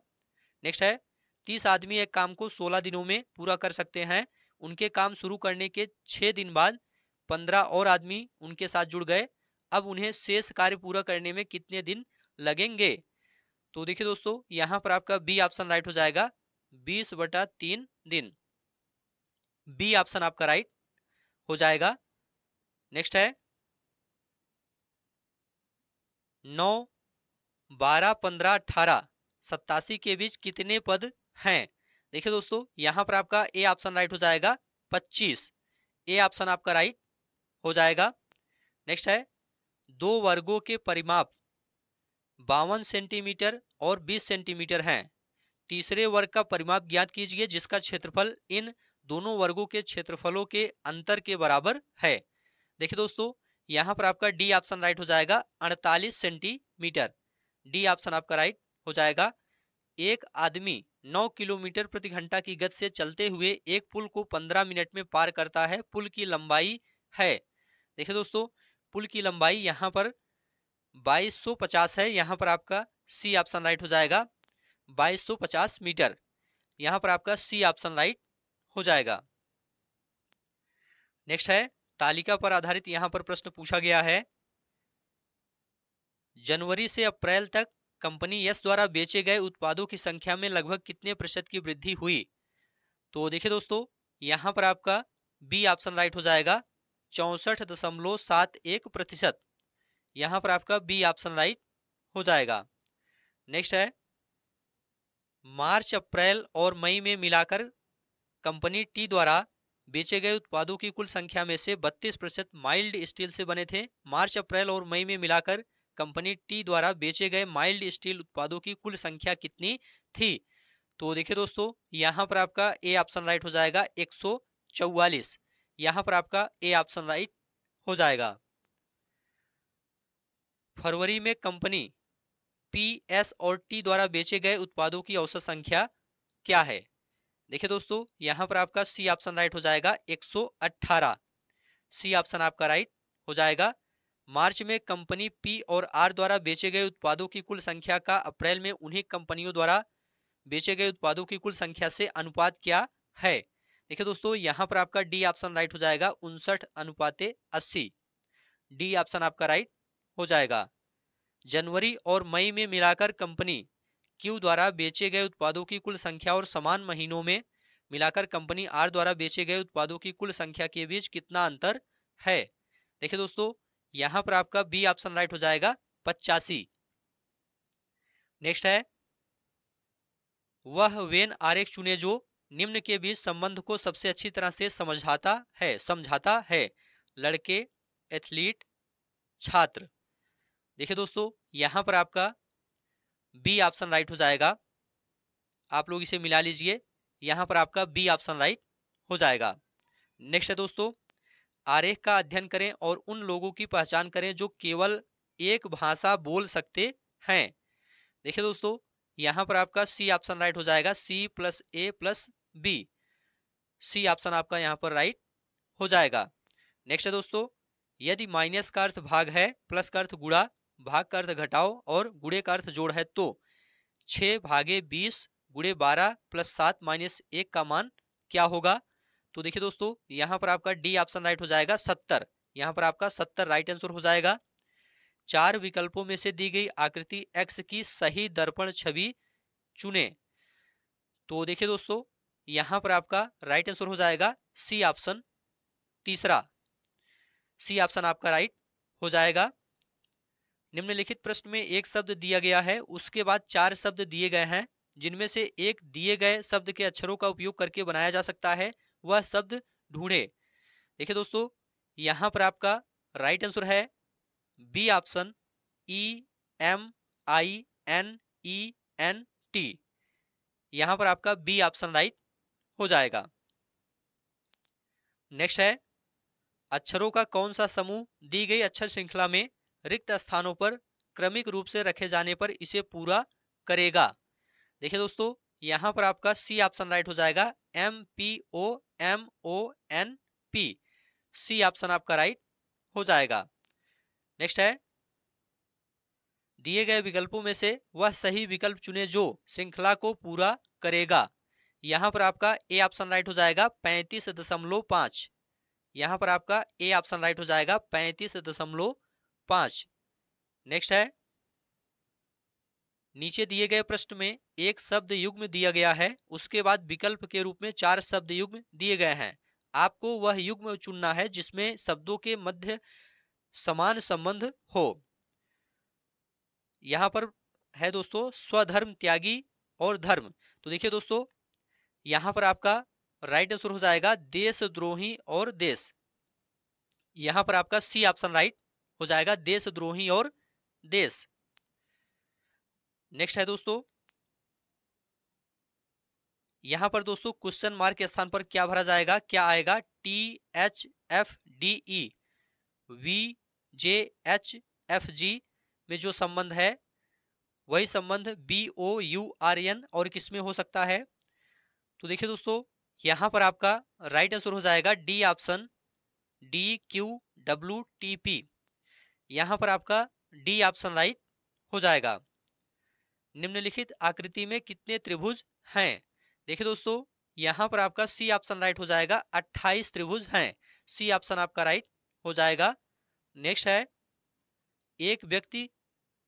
नेक्स्ट है, तीस आदमी एक काम को सोलह दिनों में पूरा कर सकते हैं, उनके काम शुरू करने के छः दिन बाद पंद्रह और आदमी उनके साथ जुड़ गए, अब उन्हें शेष कार्य पूरा करने में कितने दिन लगेंगे। तो देखिए दोस्तों यहाँ पर आपका बी ऑप्शन राइट हो जाएगा बीस बटा तीन दिन, बी ऑप्शन आपका राइट हो जाएगा। नेक्स्ट है, नौ, बारह, पंद्रह, अठारह, सत्तासी के बीच कितने पद हैं। देखिए दोस्तों यहाँ पर आपका ए ऑप्शन राइट हो जाएगा पच्चीस, ए ऑप्शन आपका राइट हो जाएगा। नेक्स्ट है, दो वर्गों के परिमाप बावन सेंटीमीटर और बीस सेंटीमीटर हैं, तीसरे वर्ग का परिमाप ज्ञात कीजिए जिसका क्षेत्रफल इन दोनों वर्गों के क्षेत्रफलों के अंतर के बराबर है। देखिए दोस्तों यहाँ पर आपका डी ऑप्शन राइट हो जाएगा अड़तालीस सेंटीमीटर, डी ऑप्शन आपका राइट हो जाएगा। एक आदमी नौ किलोमीटर प्रति घंटा की गति से चलते हुए एक पुल को पंद्रह मिनट में पार करता है, पुल की लंबाई है। देखिए दोस्तों पुल की लंबाई यहाँ पर बाईस सौ पचास है, यहाँ पर आपका सी ऑप्शन राइट हो जाएगा बाईस सौ पचास मीटर, यहाँ पर आपका सी ऑप्शन राइट हो जाएगा। नेक्स्ट है, तालिका पर आधारित यहाँ पर प्रश्न पूछा गया है। जनवरी से अप्रैल तक कंपनी यस द्वारा बेचे गए उत्पादों की संख्या में लगभग कितने प्रतिशत की वृद्धि हुई। तो देखिए दोस्तों यहाँ पर आपका बी ऑप्शन राइट हो जाएगा चौंसठ दशमलव सात एक प्रतिशत, यहाँ पर आपका बी ऑप्शन राइट हो जाएगा। नेक्स्ट है, मार्च, अप्रैल और मई में मिलाकर कंपनी टी द्वारा बेचे गए उत्पादों की कुल संख्या में से बत्तीस प्रतिशत माइल्ड स्टील से बने थे। मार्च, अप्रैल और मई में मिलाकर कंपनी टी द्वारा बेचे गए माइल्ड स्टील उत्पादों की कुल संख्या कितनी थी। तो देखिए दोस्तों यहाँ पर आपका ए ऑप्शन राइट हो जाएगा एक सौ चौवालीस, यहाँ पर आपका ए ऑप्शन राइट हो जाएगा। फरवरी में कंपनी पी, एस और टी द्वारा बेचे गए उत्पादों की औसत संख्या क्या है। देखिए दोस्तों यहाँ पर आपका सी ऑप्शन राइट हो जाएगा एक सौ अठारह, सी ऑप्शन आपका राइट हो जाएगा। मार्च में कंपनी पी और आर द्वारा बेचे गए उत्पादों की कुल संख्या का अप्रैल में उन्हीं कंपनियों द्वारा बेचे गए उत्पादों की कुल संख्या से अनुपात क्या है। देखिए दोस्तों यहाँ पर आपका डी ऑप्शन राइट हो जाएगा उनसठ अनुपात अस्सी, डी ऑप्शन आपका राइट हो जाएगा। जनवरी और मई में मिलाकर कंपनी क्यू द्वारा बेचे गए उत्पादों की कुल संख्या और समान महीनों में मिलाकर कंपनी आर द्वारा बेचे गए उत्पादों की कुल संख्या के बीच कितना अंतर है। देखिए दोस्तों, यहां पर आपका बी ऑप्शन राइट हो जाएगा पचासी। नेक्स्ट है, वह वेन आरेख चुने जो निम्न के बीच संबंध को सबसे अच्छी तरह से समझाता है समझाता है लड़के, एथलीट, छात्र। देखिए दोस्तों, यहां पर आपका बी ऑप्शन राइट हो जाएगा। आप लोग इसे मिला लीजिए, यहां पर आपका बी ऑप्शन राइट हो जाएगा। नेक्स्ट है दोस्तों, आरेख का अध्ययन करें और उन लोगों की पहचान करें जो केवल एक भाषा बोल सकते हैं। देखिए दोस्तों, यहां पर आपका सी ऑप्शन राइट हो जाएगा, C plus A plus B, C option आपका यहां पर राइट हो जाएगा। नेक्स्ट है दोस्तों, यदि माइनस का अर्थ भाग है, प्लस का अर्थ गुणा, भाग का अर्थ घटाओ और गुणे का अर्थ जोड़ है तो छः भागे बीस गुणे बारह प्लस सात माइनस एक का मान क्या होगा। तो देखिए दोस्तों, यहाँ पर आपका डी ऑप्शन राइट हो जाएगा सत्तर, यहाँ पर आपका सत्तर राइट आंसर हो जाएगा। चार विकल्पों में से दी गई आकृति एक्स की सही दर्पण छवि चुने। तो देखिए दोस्तों, यहाँ पर आपका राइट आंसर हो जाएगा सी ऑप्शन, तीसरा सी ऑप्शन आपका राइट हो जाएगा। निम्नलिखित प्रश्न में एक शब्द दिया गया है, उसके बाद चार शब्द दिए गए हैं जिनमें से एक दिए गए शब्द के अक्षरों का उपयोग करके बनाया जा सकता है, वह शब्द ढूंढे। देखिए दोस्तों, यहाँ पर आपका राइट आंसर है B option, E M I N E N T, यहाँ पर आपका बी ऑप्शन राइट हो जाएगा। नेक्स्ट है, अक्षरों का कौन सा समूह दी गई अक्षर श्रृंखला में रिक्त स्थानों पर क्रमिक रूप से रखे जाने पर इसे पूरा करेगा। देखिए दोस्तों, यहाँ पर आपका सी ऑप्शन राइट हो जाएगा, M P O M O N P, C option आपका राइट हो जाएगा। नेक्स्ट है, दिए गए विकल्पों में से वह सही विकल्प चुने जो श्रृंखला को पूरा करेगा। यहाँ पर आपका ए ऑप्शन राइट हो जाएगा पैंतीस दशमलव पाँच, यहाँ पर आपका ए ऑप्शन राइट हो जाएगा पैंतीस दशमलव पाँच। नेक्स्ट है, नीचे दिए गए प्रश्न में एक शब्द युग्म दिया गया है, उसके बाद विकल्प के रूप में चार शब्द युग्म दिए गए हैं। आपको वह युग्म चुनना है जिसमें शब्दों के मध्य समान संबंध हो। यहाँ पर है दोस्तों स्वधर्म त्यागी और धर्म। तो देखिए दोस्तों, यहाँ पर आपका राइट आंसर हो जाएगा देशद्रोही और देश, यहाँ पर आपका सी ऑप्शन राइट हो जाएगा देशद्रोही और देश। नेक्स्ट है दोस्तों, यहां पर दोस्तों क्वेश्चन मार्क के स्थान पर क्या भरा जाएगा, क्या आएगा, T H F D E V J H F G में जो संबंध है वही संबंध B O U R N और किसमें हो सकता है। तो देखिए दोस्तों, यहां पर आपका राइट आंसर हो जाएगा D option, D Q W T P, यहाँ पर आपका डी ऑप्शन राइट हो जाएगा। निम्नलिखित आकृति में कितने त्रिभुज हैं। देखिए दोस्तों, यहाँ पर आपका सी ऑप्शन राइट हो जाएगा अट्ठाईस त्रिभुज हैं, सी ऑप्शन आपका राइट हो जाएगा। नेक्स्ट है, एक व्यक्ति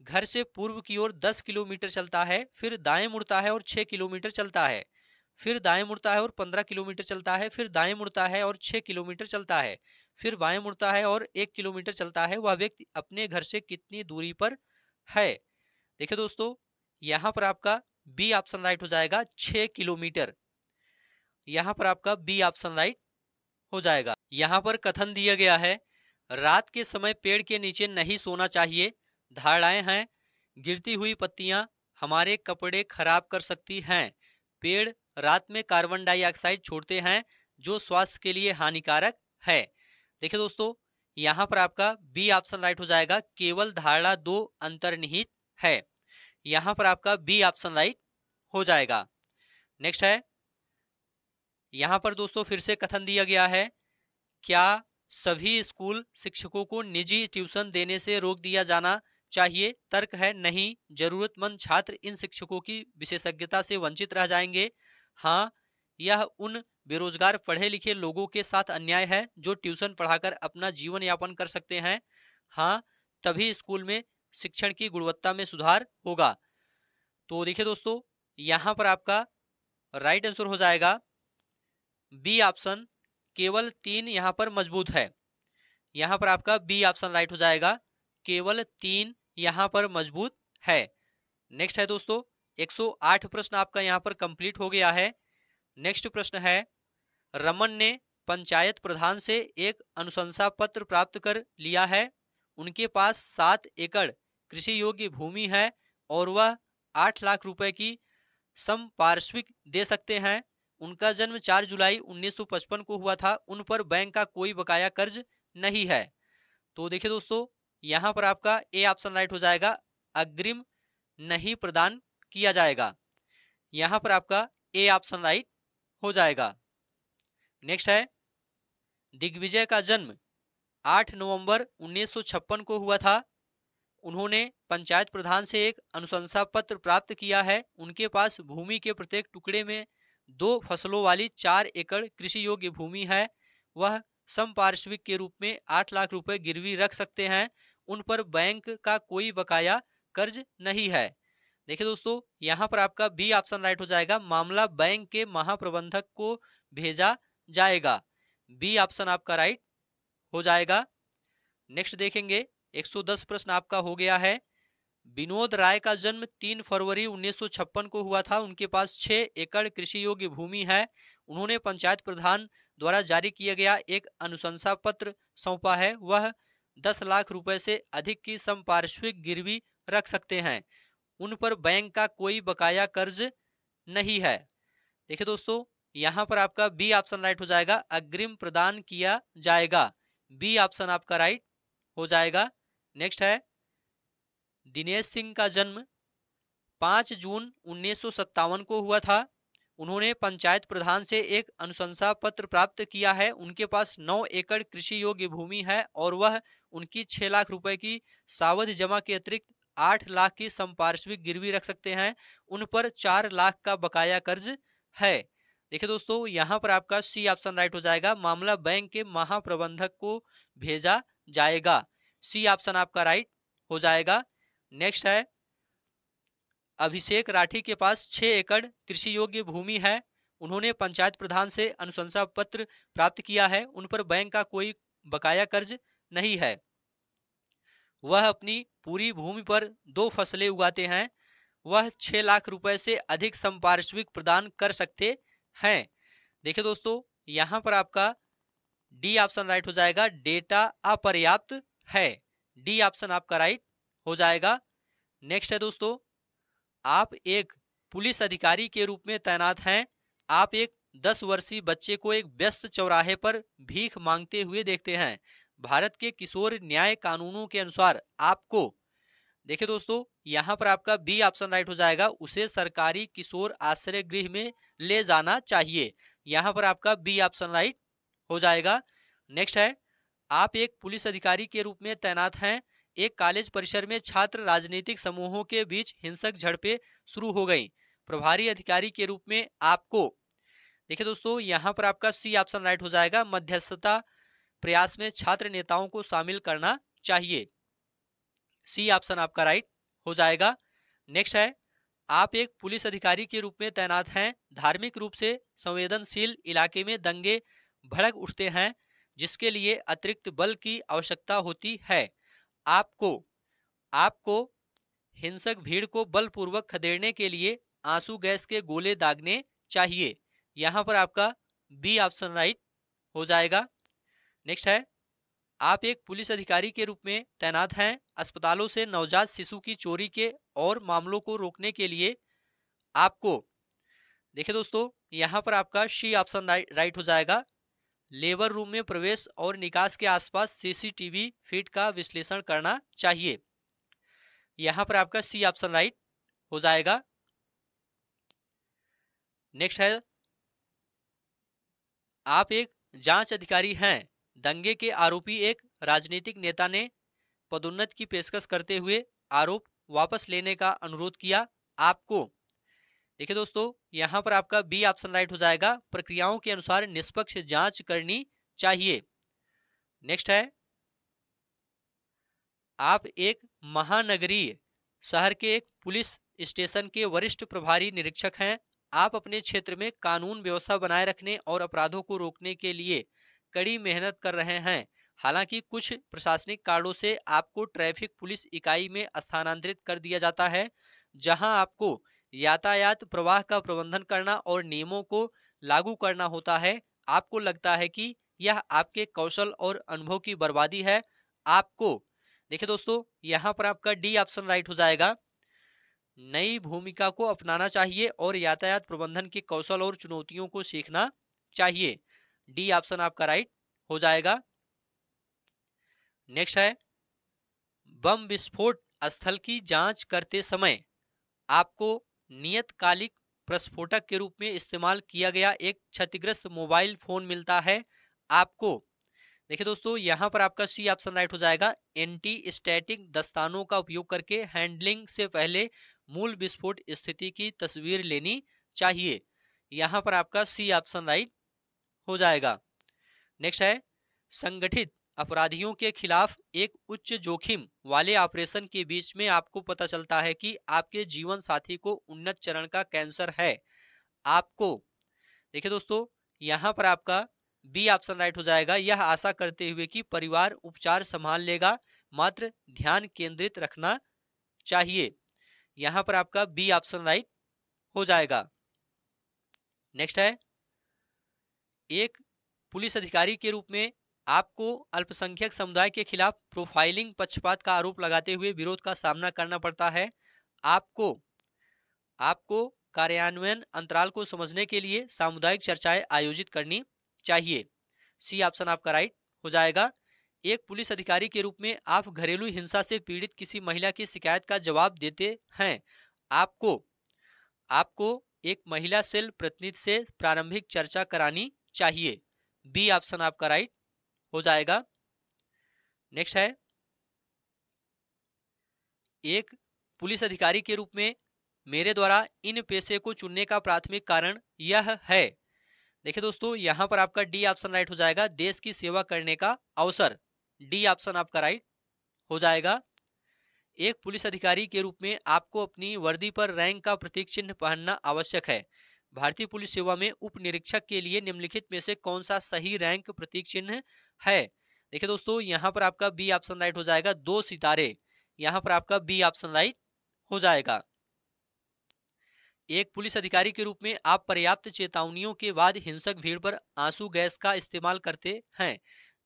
घर से पूर्व की ओर दस किलोमीटर चलता है, फिर दाएं मुड़ता है और छः किलोमीटर चलता है, फिर दाएं मुड़ता है और पंद्रह किलोमीटर चलता है, फिर दाएं मुड़ता है और छः किलोमीटर चलता है, फिर बाएं मुड़ता है और एक किलोमीटर चलता है। वह व्यक्ति अपने घर से कितनी दूरी पर है। देखिए दोस्तों, यहाँ पर आपका बी ऑप्शन राइट हो जाएगा छः किलोमीटर, यहाँ पर आपका बी ऑप्शन राइट हो जाएगा। यहाँ पर कथन दिया गया है, रात के समय पेड़ के नीचे नहीं सोना चाहिए, धाराएं हैं, गिरती हुई पत्तियां हमारे कपड़े खराब कर सकती हैं, पेड़ रात में कार्बन डाइऑक्साइड छोड़ते हैं जो स्वास्थ्य के लिए हानिकारक है। देखिए दोस्तों, यहाँ पर आपका बी ऑप्शन राइट हो जाएगा केवल धारा दो अंतर्निहित है, यहाँ पर आपका बी ऑप्शन राइट हो जाएगा। नेक्स्ट है, यहाँ पर दोस्तों फिर से कथन दिया गया है, क्या सभी स्कूल शिक्षकों को निजी ट्यूशन देने से रोक दिया जाना चाहिए। तर्क है नहीं, जरूरतमंद छात्र इन शिक्षकों की विशेषज्ञता से वंचित रह जाएंगे। हाँ, यह उन बेरोजगार पढ़े लिखे लोगों के साथ अन्याय है जो ट्यूशन पढ़ाकर अपना जीवन यापन कर सकते हैं। हाँ, तभी स्कूल में शिक्षण की गुणवत्ता में सुधार होगा। तो देखिए दोस्तों, यहाँ पर आपका राइट आंसर हो जाएगा बी ऑप्शन, केवल तीन यहाँ पर मजबूत है। यहाँ पर आपका बी ऑप्शन राइट हो जाएगा, केवल तीन यहाँ पर मजबूत है। नेक्स्ट है दोस्तों एक सौ आठ प्रश्न आपका यहाँ पर कंप्लीट हो गया है। नेक्स्ट प्रश्न है, रमन ने पंचायत प्रधान से एक अनुशंसा पत्र प्राप्त कर लिया है। उनके पास सात एकड़ कृषि योग्य भूमि है और वह आठ लाख रुपए की संपार्श्विक दे सकते हैं। उनका जन्म चार जुलाई उन्नीस सौ पचपन को हुआ था। उन पर बैंक का कोई बकाया कर्ज नहीं है। तो देखिए दोस्तों, यहाँ पर आपका ए ऑप्शन राइट हो जाएगा, अग्रिम नहीं प्रदान किया जाएगा। यहाँ पर आपका ए ऑप्शन राइट हो जाएगा। नेक्स्ट है, दिग्विजय का जन्म आठ नवंबर उन्नीस सौ छप्पन को हुआ था। उन्होंने पंचायत प्रधान से एक अनुशंसा पत्र प्राप्त किया है। उनके पास भूमि के प्रत्येक टुकड़े में दो फसलों वाली चार एकड़ कृषि योग्य भूमि है। वह संपार्श्विक के रूप में आठ लाख रुपए गिरवी रख सकते हैं। उन पर बैंक का कोई बकाया कर्ज नहीं है। देखिए दोस्तों, यहाँ पर आपका बी ऑप्शन राइट हो जाएगा, मामला बैंक के महाप्रबंधक को भेजा जाएगा। बी ऑप्शन आपका राइट हो जाएगा। नेक्स्ट देखेंगे, एक सौ दस प्रश्न आपका हो गया है। विनोद राय का जन्म तीन फरवरी उन्नीस सौ छप्पन को हुआ था। उनके पास छह एकड़ कृषि योग्य भूमि है। उन्होंने पंचायत प्रधान द्वारा जारी किया गया एक अनुशंसा पत्र सौंपा है। वह दस लाख रुपए से अधिक की संपार्श्विक गिरवी रख सकते हैं। उन पर बैंक का कोई बकाया कर्ज नहीं है। देखिए दोस्तों, यहाँ पर आपका बी ऑप्शन राइट हो जाएगा, अग्रिम प्रदान किया जाएगा। बी ऑप्शन आपका राइट हो जाएगा। नेक्स्ट है, दिनेश सिंह का जन्म पाँच जून उन्नीस सौ सत्तावन को हुआ था। उन्होंने पंचायत प्रधान से एक अनुशंसा पत्र प्राप्त किया है। उनके पास नौ एकड़ कृषि योग्य भूमि है और वह उनकी छह लाख रुपए की सावधि जमा के अतिरिक्त आठ लाख की संपार्श्विक गिरवी रख सकते हैं। उन पर चार लाख का बकाया कर्ज है। देखिए दोस्तों, यहाँ पर आपका सी ऑप्शन राइट हो जाएगा, मामला बैंक के महाप्रबंधक को भेजा जाएगा। सी ऑप्शन आपका राइट हो जाएगा। नेक्स्ट है, अभिषेक राठी के पास छह एकड़ कृषि योग्य भूमि है। उन्होंने पंचायत प्रधान से अनुशंसा पत्र प्राप्त किया है। उन पर बैंक का कोई बकाया कर्ज नहीं है। वह अपनी पूरी भूमि पर दो फसलें उगाते हैं। वह छह लाख रुपए से अधिक संपार्श्विक प्रदान कर सकते हैं। देखिए दोस्तों, यहाँ पर आपका डी ऑप्शन राइट हो जाएगा, डेटा अपर्याप्त है। डी ऑप्शन आपका राइट हो जाएगा। नेक्स्ट है दोस्तों, आप एक पुलिस अधिकारी के रूप में तैनात हैं। आप एक दस वर्षीय बच्चे को एक व्यस्त चौराहे पर भीख मांगते हुए देखते हैं। भारत के किशोर न्याय कानूनों के अनुसार आपको, देखिए दोस्तों, यहाँ पर आपका बी ऑप्शन राइट हो जाएगा, उसे सरकारी किशोर आश्रय गृह में ले जाना चाहिए। यहाँ पर आपका बी ऑप्शन राइट हो जाएगा। नेक्स्ट है, आप एक पुलिस अधिकारी के रूप में तैनात हैं। एक कॉलेज परिसर में छात्र राजनीतिक समूहों के बीच हिंसक झड़पें शुरू हो गई। प्रभारी अधिकारी के रूप में आपको, देखिए दोस्तों, यहाँ पर आपका सी ऑप्शन राइट हो जाएगा, मध्यस्थता प्रयास में छात्र नेताओं को शामिल करना चाहिए। सी ऑप्शन आपका राइट हो जाएगा। नेक्स्ट है, आप एक पुलिस अधिकारी के रूप में तैनात हैं। धार्मिक रूप से संवेदनशील इलाके में दंगे भड़क उठते हैं, जिसके लिए अतिरिक्त बल की आवश्यकता होती है। आपको आपको हिंसक भीड़ को बलपूर्वक खदेड़ने के लिए आंसू गैस के गोले दागने चाहिए। यहाँ पर आपका बी ऑप्शन राइट हो जाएगा। नेक्स्ट है, आप एक पुलिस अधिकारी के रूप में तैनात हैं। अस्पतालों से नवजात शिशु की चोरी के और मामलों को रोकने के लिए आपको, देखिए दोस्तों, यहाँ पर आपका सी ऑप्शन राइट हो जाएगा, लेबर रूम में प्रवेश और निकास के आसपास सीसीटीवी फीड का विश्लेषण करना चाहिए। यहाँ पर आपका सी ऑप्शन राइट हो जाएगा। नेक्स्ट है, आप एक जांच अधिकारी हैं। दंगे के आरोपी एक राजनीतिक नेता ने पदोन्नति की पेशकश करते हुए आरोप वापस लेने का अनुरोध किया। आपको, देखिए दोस्तों, यहाँ पर आपका बी ऑप्शन राइट हो जाएगा, प्रक्रियाओं के अनुसार निष्पक्ष जांच करनी चाहिए। नेक्स्ट है, आप एक महानगरीय शहर के एक पुलिस स्टेशन के वरिष्ठ प्रभारी निरीक्षक हैं। आप अपने क्षेत्र में कानून व्यवस्था बनाए रखने और अपराधों को रोकने के लिए कड़ी मेहनत कर रहे हैं। हालांकि कुछ प्रशासनिक कारणों से आपको ट्रैफिक पुलिस इकाई में स्थानांतरित कर दिया जाता है, जहां आपको यातायात प्रवाह का प्रबंधन करना और नियमों को लागू करना होता है। आपको लगता है कि यह आपके कौशल और अनुभव की बर्बादी है। आपको देखिए दोस्तों, यहाँ पर आपका डी ऑप्शन राइट हो जाएगा। नई भूमिका को अपनाना चाहिए और यातायात प्रबंधन के कौशल और चुनौतियों को सीखना चाहिए। डी ऑप्शन आपका राइट हो जाएगा। नेक्स्ट है, बम विस्फोट स्थल की जांच करते समय आपको नियतकालिक प्रस्फोटक के रूप में इस्तेमाल किया गया एक क्षतिग्रस्त मोबाइल फोन मिलता है। आपको देखिए दोस्तों, यहाँ पर आपका सी ऑप्शन राइट हो जाएगा। एंटी स्टैटिक दस्तानों का उपयोग करके हैंडलिंग से पहले मूल विस्फोट स्थिति की तस्वीर लेनी चाहिए। यहाँ पर आपका सी ऑप्शन राइट हो जाएगा। नेक्स्ट है, संगठित अपराधियों के खिलाफ एक उच्च जोखिम वाले ऑपरेशन के बीच में आपको पता चलता है कि आपके जीवन साथी को उन्नत चरण का कैंसर है। आपको देखिए दोस्तों, यहाँ पर आपका बी ऑप्शन राइट हो जाएगा। यह आशा करते हुए कि परिवार उपचार संभाल लेगा, मात्र ध्यान केंद्रित रखना चाहिए। यहाँ पर आपका बी ऑप्शन राइट हो जाएगा। नेक्स्ट है, एक पुलिस अधिकारी के रूप में आपको अल्पसंख्यक समुदाय के खिलाफ प्रोफाइलिंग पक्षपात का आरोप लगाते हुए विरोध का सामना करना पड़ता है। आपको आपको कार्यान्वयन अंतराल को समझने के लिए सामुदायिक चर्चाएं आयोजित करनी चाहिए। सी ऑप्शन आपका राइट हो जाएगा। एक पुलिस अधिकारी के रूप में आप घरेलू हिंसा से पीड़ित किसी महिला की शिकायत का जवाब देते हैं। आपको आपको एक महिला सेल प्रतिनिधि से प्रारंभिक चर्चा करानी चाहिए। बी ऑप्शन आपका राइट हो जाएगा। नेक्स्ट है, एक पुलिस अधिकारी के रूप में मेरे द्वारा इन पेशे को चुनने का प्राथमिक कारण यह है। देखिए दोस्तों, यहाँ पर आपका डी ऑप्शन राइट हो जाएगा। देश की सेवा करने का अवसर। डी ऑप्शन आपका राइट हो जाएगा। एक पुलिस अधिकारी के रूप में आपको अपनी वर्दी पर रैंक का प्रतीक चिन्ह पहनना आवश्यक है। भारतीय पुलिस सेवा में उप निरीक्षक के लिए निम्नलिखित में से कौन सा सही रैंक प्रतीक चिन्ह है? देखिए दोस्तों, यहाँ पर आपका बी ऑप्शन राइट हो जाएगा। दो सितारे। यहाँ पर आपका बी ऑप्शन राइट हो जाएगा। एक पुलिस अधिकारी के रूप में आप पर्याप्त चेतावनियों के बाद हिंसक भीड़ पर आंसू गैस का इस्तेमाल करते हैं।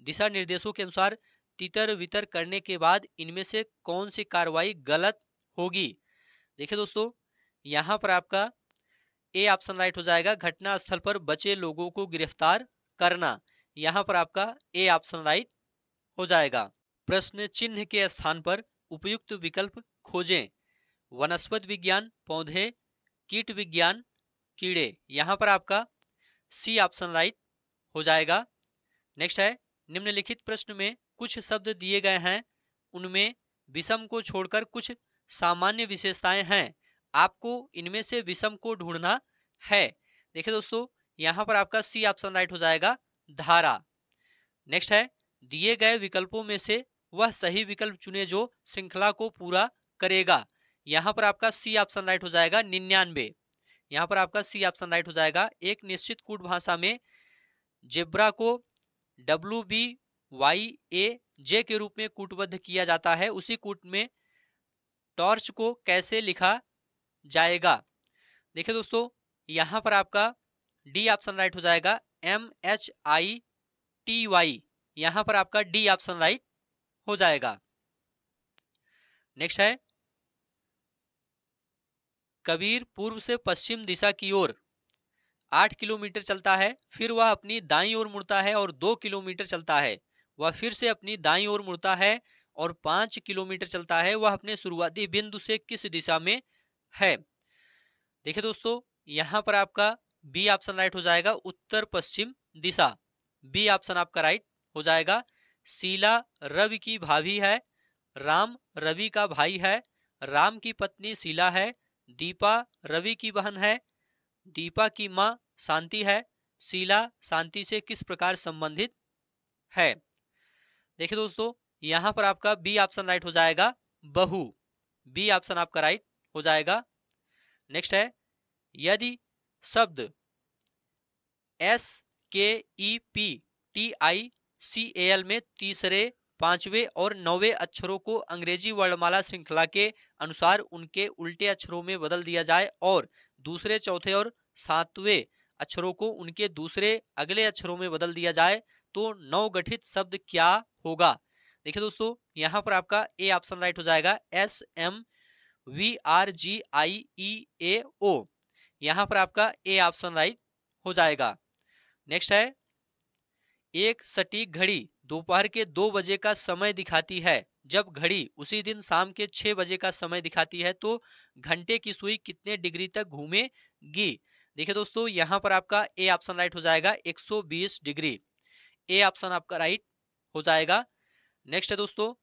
दिशा निर्देशों के अनुसार तितर वितर करने के बाद इनमें से कौन सी कार्रवाई गलत होगी? देखिए दोस्तों, यहाँ पर आपका ए ऑप्शन राइट हो जाएगा। घटना स्थल पर बचे लोगों को गिरफ्तार करना। यहाँ पर आपका ए ऑप्शन राइट हो जाएगा। प्रश्न चिन्ह के स्थान पर उपयुक्त विकल्प खोजें। वनस्पति विज्ञान पौधे, कीट विज्ञान कीड़े। यहाँ पर आपका सी ऑप्शन राइट हो जाएगा। नेक्स्ट है, निम्नलिखित प्रश्न में कुछ शब्द दिए गए हैं, उनमें विषम को छोड़कर कुछ सामान्य विशेषताएं हैं। आपको इनमें से विषम को ढूंढना है। देखिए दोस्तों, यहाँ पर आपका सी ऑप्शन राइट हो जाएगा। धारा। नेक्स्ट है, दिए गए विकल्पों में से वह सही विकल्प चुने जो श्रृंखला को पूरा करेगा। यहाँ पर आपका सी ऑप्शन राइट हो जाएगा। निन्यानवे। यहाँ पर आपका सी ऑप्शन राइट हो जाएगा। एक निश्चित कूट भाषा में जेब्रा को W B Y A J K रूप में कूटबद्ध किया जाता है, उसी कूट में टॉर्च को कैसे लिखा जाएगा? देखिए दोस्तों, यहाँ पर आपका डी ऑप्शन राइट हो जाएगा। M H I T Y. यहाँ पर आपका डी ऑप्शन राइट हो जाएगा। नेक्स्ट है, कबीर पूर्व से पश्चिम दिशा की ओर आठ किलोमीटर चलता है, फिर वह अपनी दाईं ओर मुड़ता है और दो किलोमीटर चलता है। वह फिर से अपनी दाईं ओर मुड़ता है और पाँच किलोमीटर चलता है। वह अपने शुरुआती बिंदु से किस दिशा में है? देखिए दोस्तों, यहाँ पर आपका बी ऑप्शन राइट हो जाएगा। उत्तर पश्चिम दिशा। बी ऑप्शन आपका राइट हो जाएगा। शीला रवि की भाभी है, राम रवि का भाई है, राम की पत्नी शीला है, दीपा रवि की बहन है, दीपा की माँ शांति है, शीला शांति से किस प्रकार संबंधित है? देखिए दोस्तों, यहाँ पर आपका बी ऑप्शन राइट हो जाएगा। बहू, बी ऑप्शन आपका राइट हो जाएगा। नेक्स्ट है यदि शब्द S K E P T I C A L में तीसरे, पांचवे और नौवे अक्षरों को अंग्रेजी वर्णमाला श्रृंखला के अनुसार उनके उल्टे अक्षरों में बदल दिया जाए और दूसरे, चौथे और सातवें अक्षरों को उनके दूसरे अगले अक्षरों में बदल दिया जाए तो नवगठित शब्द क्या होगा। देखिए दोस्तों, यहाँ पर आपका ए ऑप्शन राइट हो जाएगा, S M V R G I E A O. यहाँ पर आपका ए ऑप्शन राइट हो जाएगा। नेक्स्ट है एक सटीक घड़ी दोपहर के दो बजे का समय दिखाती है, जब घड़ी उसी दिन शाम के छह बजे का समय दिखाती है तो घंटे की सुई कितने डिग्री तक घूमेगी। देखिए दोस्तों, यहाँ पर आपका ए ऑप्शन राइट हो जाएगा, एक सौ बीस डिग्री। ए ऑप्शन आपका राइट हो जाएगा। नेक्स्ट है दोस्तों,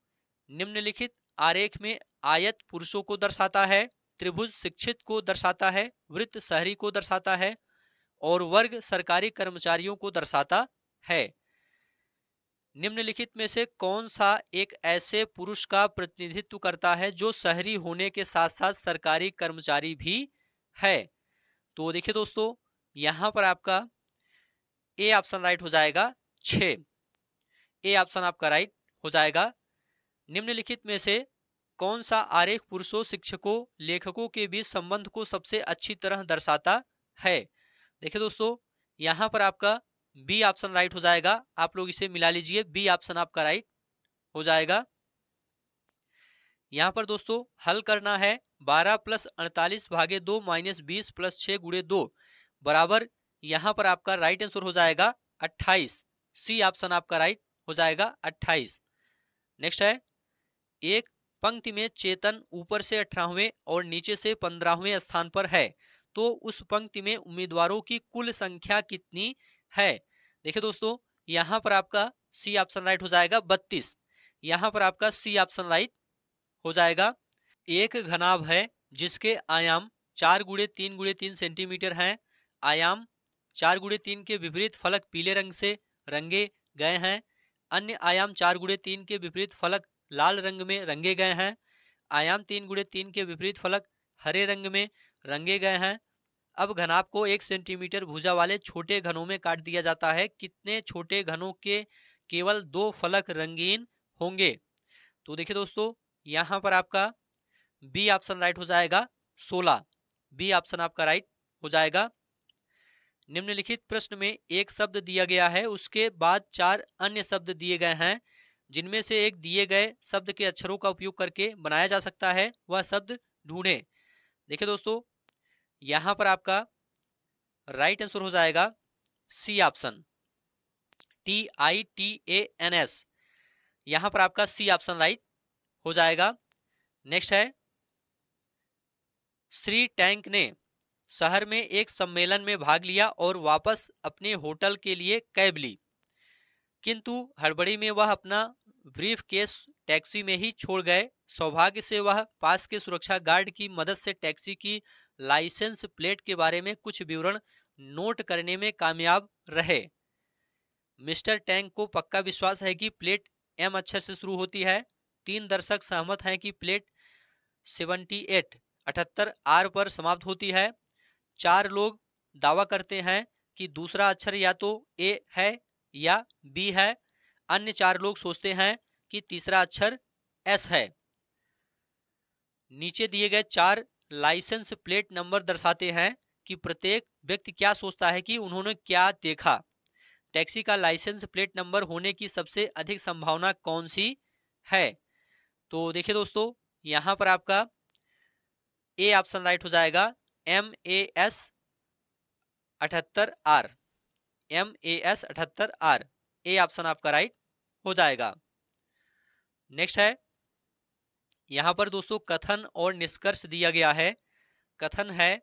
निम्नलिखित आरेख में आयत पुरुषों को दर्शाता है, त्रिभुज शिक्षित को दर्शाता है, वृत्त शहरी को दर्शाता है और वर्ग सरकारी कर्मचारियों को दर्शाता है। निम्नलिखित में से कौन सा एक ऐसे पुरुष का प्रतिनिधित्व करता है जो शहरी होने के साथ साथ सरकारी कर्मचारी भी है। तो देखिए दोस्तों, यहाँ पर आपका ए ऑप्शन राइट हो जाएगा, छः। ए ऑप्शन आपका राइट हो जाएगा। निम्नलिखित में से कौन सा आरेख पुरुषों, शिक्षकों, लेखकों के बीच संबंध को सबसे अच्छी तरह दर्शाता है। देखिए दोस्तों, यहाँ पर आपका बी ऑप्शन राइट हो जाएगा। आप लोग इसे मिला लीजिए, बी ऑप्शन आपका राइट हो जाएगा। यहाँ पर दोस्तों हल करना है, बारह प्लस अड़तालीस भागे दो माइनस बीस प्लस छः गुणे दो बराबर, यहाँ पर आपका राइट आंसर हो जाएगा अट्ठाईस। सी ऑप्शन आपका राइट हो जाएगा, अट्ठाईस। नेक्स्ट है एक पंक्ति में चेतन ऊपर से अठारहवें और नीचे से पंद्रहवें स्थान पर है तो उस पंक्ति में उम्मीदवारों की कुल संख्या कितनी है। देखिए दोस्तों, यहाँ पर आपका सी ऑप्शन राइट हो जाएगा, बत्तीस। यहाँ पर आपका सी ऑप्शन राइट हो जाएगा। एक घनाभ है जिसके आयाम चार गुणे तीन गुणे तीन सेंटीमीटर हैं। आयाम चार गुणे तीन के विपरीत फलक पीले रंग से रंगे गए हैं। अन्य आयाम चार गुणे तीन के विपरीत फलक लाल रंग में रंगे गए हैं। आयाम तीन गुणे तीन के विपरीत फलक हरे रंग में रंगे गए हैं। अब घनाभ को एक सेंटीमीटर भुजा वाले छोटे घनों में काट दिया जाता है। कितने छोटे घनों के केवल दो फलक रंगीन होंगे। तो देखिए दोस्तों, यहाँ पर आपका बी ऑप्शन राइट हो जाएगा, सोलह। बी ऑप्शन आपका राइट हो जाएगा। निम्नलिखित प्रश्न में एक शब्द दिया गया है, उसके बाद चार अन्य शब्द दिए गए हैं जिनमें से एक दिए गए शब्द के अक्षरों का उपयोग करके बनाया जा सकता है, वह शब्द ढूंढें। देखिए दोस्तों, यहाँ पर आपका राइट आंसर हो जाएगा C option, T I T A N S. यहाँ पर आपका सी ऑप्शन राइट हो जाएगा। नेक्स्ट है श्री टैंक ने शहर में एक सम्मेलन में भाग लिया और वापस अपने होटल के लिए कैब ली, किंतु हड़बड़ी में वह अपना ब्रीफ केस टैक्सी में ही छोड़ गए। सौभाग्य से वह पास के सुरक्षा गार्ड की मदद से टैक्सी की लाइसेंस प्लेट के बारे में कुछ विवरण नोट करने में कामयाब रहे। मिस्टर टैंक को पक्का विश्वास है कि प्लेट एम अक्षर से शुरू होती है। तीन दर्शक सहमत हैं कि प्लेट सेवेंटी एट अठहत्तर आर पर समाप्त होती है। चार लोग दावा करते हैं कि दूसरा अक्षर या तो ए है या बी है। अन्य चार लोग सोचते हैं कि तीसरा अक्षर एस है। नीचे दिए गए चार लाइसेंस प्लेट नंबर दर्शाते हैं कि प्रत्येक व्यक्ति क्या सोचता है कि उन्होंने क्या देखा। टैक्सी का लाइसेंस प्लेट नंबर होने की सबसे अधिक संभावना कौन सी है। तो देखिए दोस्तों, यहाँ पर आपका ए ऑप्शन राइट हो जाएगा, एम ए एस अठहत्तर आर। एम ए एस अठहत्तर आर। ए ऑप्शन आपका राइट हो जाएगा। नेक्स्ट है, यहाँ पर दोस्तों कथन और निष्कर्ष दिया गया है। कथन है,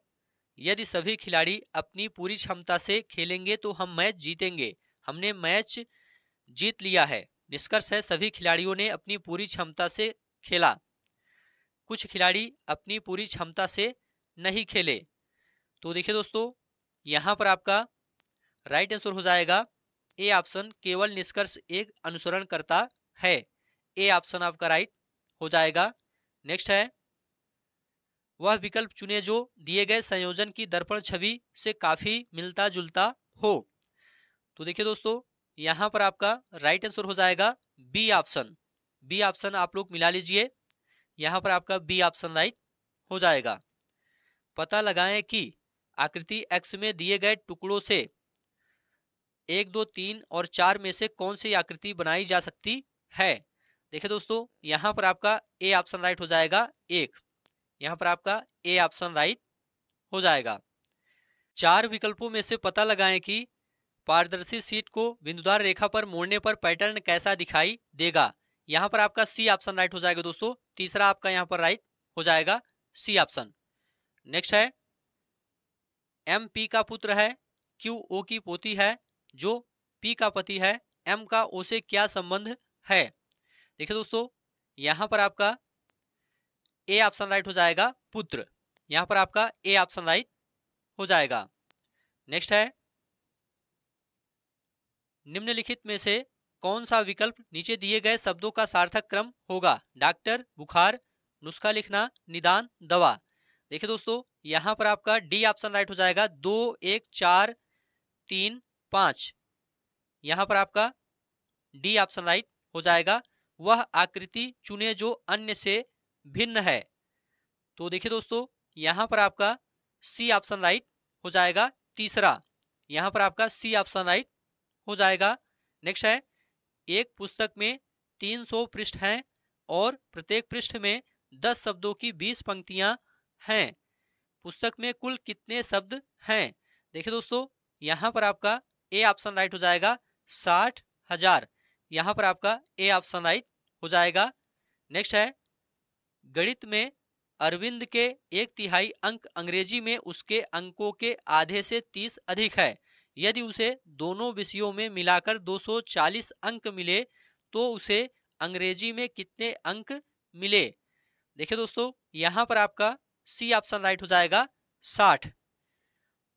यदि सभी खिलाड़ी अपनी पूरी क्षमता से खेलेंगे तो हम मैच जीतेंगे। हमने मैच जीत लिया है। निष्कर्ष है, सभी खिलाड़ियों ने अपनी पूरी क्षमता से खेला। कुछ खिलाड़ी अपनी पूरी क्षमता से नहीं खेले। तो देखिए दोस्तों, यहाँ पर आपका राइट आंसर हो जाएगा ए ऑप्शन, केवल निष्कर्ष एक अनुसरण करता है। ए ऑप्शन आपका राइट हो जाएगा। नेक्स्ट है वह विकल्प चुने जो दिए गए संयोजन की दर्पण छवि से काफी मिलता जुलता हो। तो देखिए दोस्तों यहाँ पर आपका राइट आंसर हो जाएगा बी ऑप्शन। बी ऑप्शन आप लोग मिला लीजिए, यहाँ पर आपका बी ऑप्शन राइट हो जाएगा। पता लगाएं कि आकृति एक्स में दिए गए टुकड़ों से एक दो तीन और चार में से कौन सी आकृति बनाई जा सकती है। देखिए दोस्तों यहाँ पर आपका ए ऑप्शन राइट हो जाएगा एक, यहाँ पर आपका ए ऑप्शन राइट हो जाएगा। चार विकल्पों में से पता लगाएं कि पारदर्शी शीट को बिंदुदार रेखा पर मोड़ने पर पैटर्न कैसा दिखाई देगा। यहाँ पर आपका सी ऑप्शन राइट हो जाएगा दोस्तों, तीसरा आपका यहाँ पर राइट हो जाएगा सी ऑप्शन। नेक्स्ट है एम पी का पुत्र है, क्यू ओ की पोती है, जो पी का पति है, एम का ओ से क्या संबंध है। देखिए दोस्तों यहाँ पर आपका ए ऑप्शन राइट हो जाएगा पुत्र, यहाँ पर आपका ए ऑप्शन राइट हो जाएगा। नेक्स्ट है निम्नलिखित में से कौन सा विकल्प नीचे दिए गए शब्दों का सार्थक क्रम होगा। डॉक्टर, बुखार, नुस्खा लिखना, निदान, दवा। देखिए दोस्तों यहाँ पर आपका डी ऑप्शन राइट हो जाएगा दो एक चार तीन पाँच, यहाँ पर आपका डी ऑप्शन राइट हो जाएगा। वह आकृति चुने जो अन्य से भिन्न है। तो देखिए दोस्तों यहाँ पर आपका सी ऑप्शन राइट हो जाएगा तीसरा, यहाँ पर आपका सी ऑप्शन राइट हो जाएगा। नेक्स्ट है एक पुस्तक में तीन सौ पृष्ठ हैं और प्रत्येक पृष्ठ में दस शब्दों की बीस पंक्तियां हैं, पुस्तक में कुल कितने शब्द हैं। देखिए दोस्तों यहाँ पर आपका ए ऑप्शन राइट हो जाएगा साठ हजार, यहाँ पर आपका ए ऑप्शन राइट हो जाएगा। नेक्स्ट है गणित में अरविंद के एक तिहाई अंक अंग्रेजी में उसके अंकों के आधे से तीस अधिक है, यदि उसे दोनों विषयों में मिलाकर दो सौ चालीस अंक मिले तो उसे अंग्रेजी में कितने अंक मिले। देखिए दोस्तों यहाँ पर आपका सी ऑप्शन राइट हो जाएगा साठ।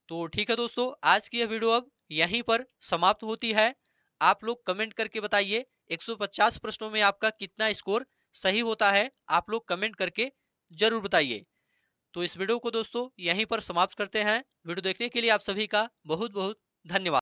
तो ठीक है दोस्तों आज की यह वीडियो अब यहीं पर समाप्त होती है। आप लोग कमेंट करके बताइए एक सौ पचास प्रश्नों में आपका कितना स्कोर सही होता है, आप लोग कमेंट करके जरूर बताइए। तो इस वीडियो को दोस्तों यहीं पर समाप्त करते हैं। वीडियो देखने के लिए आप सभी का बहुत बहुत धन्यवाद।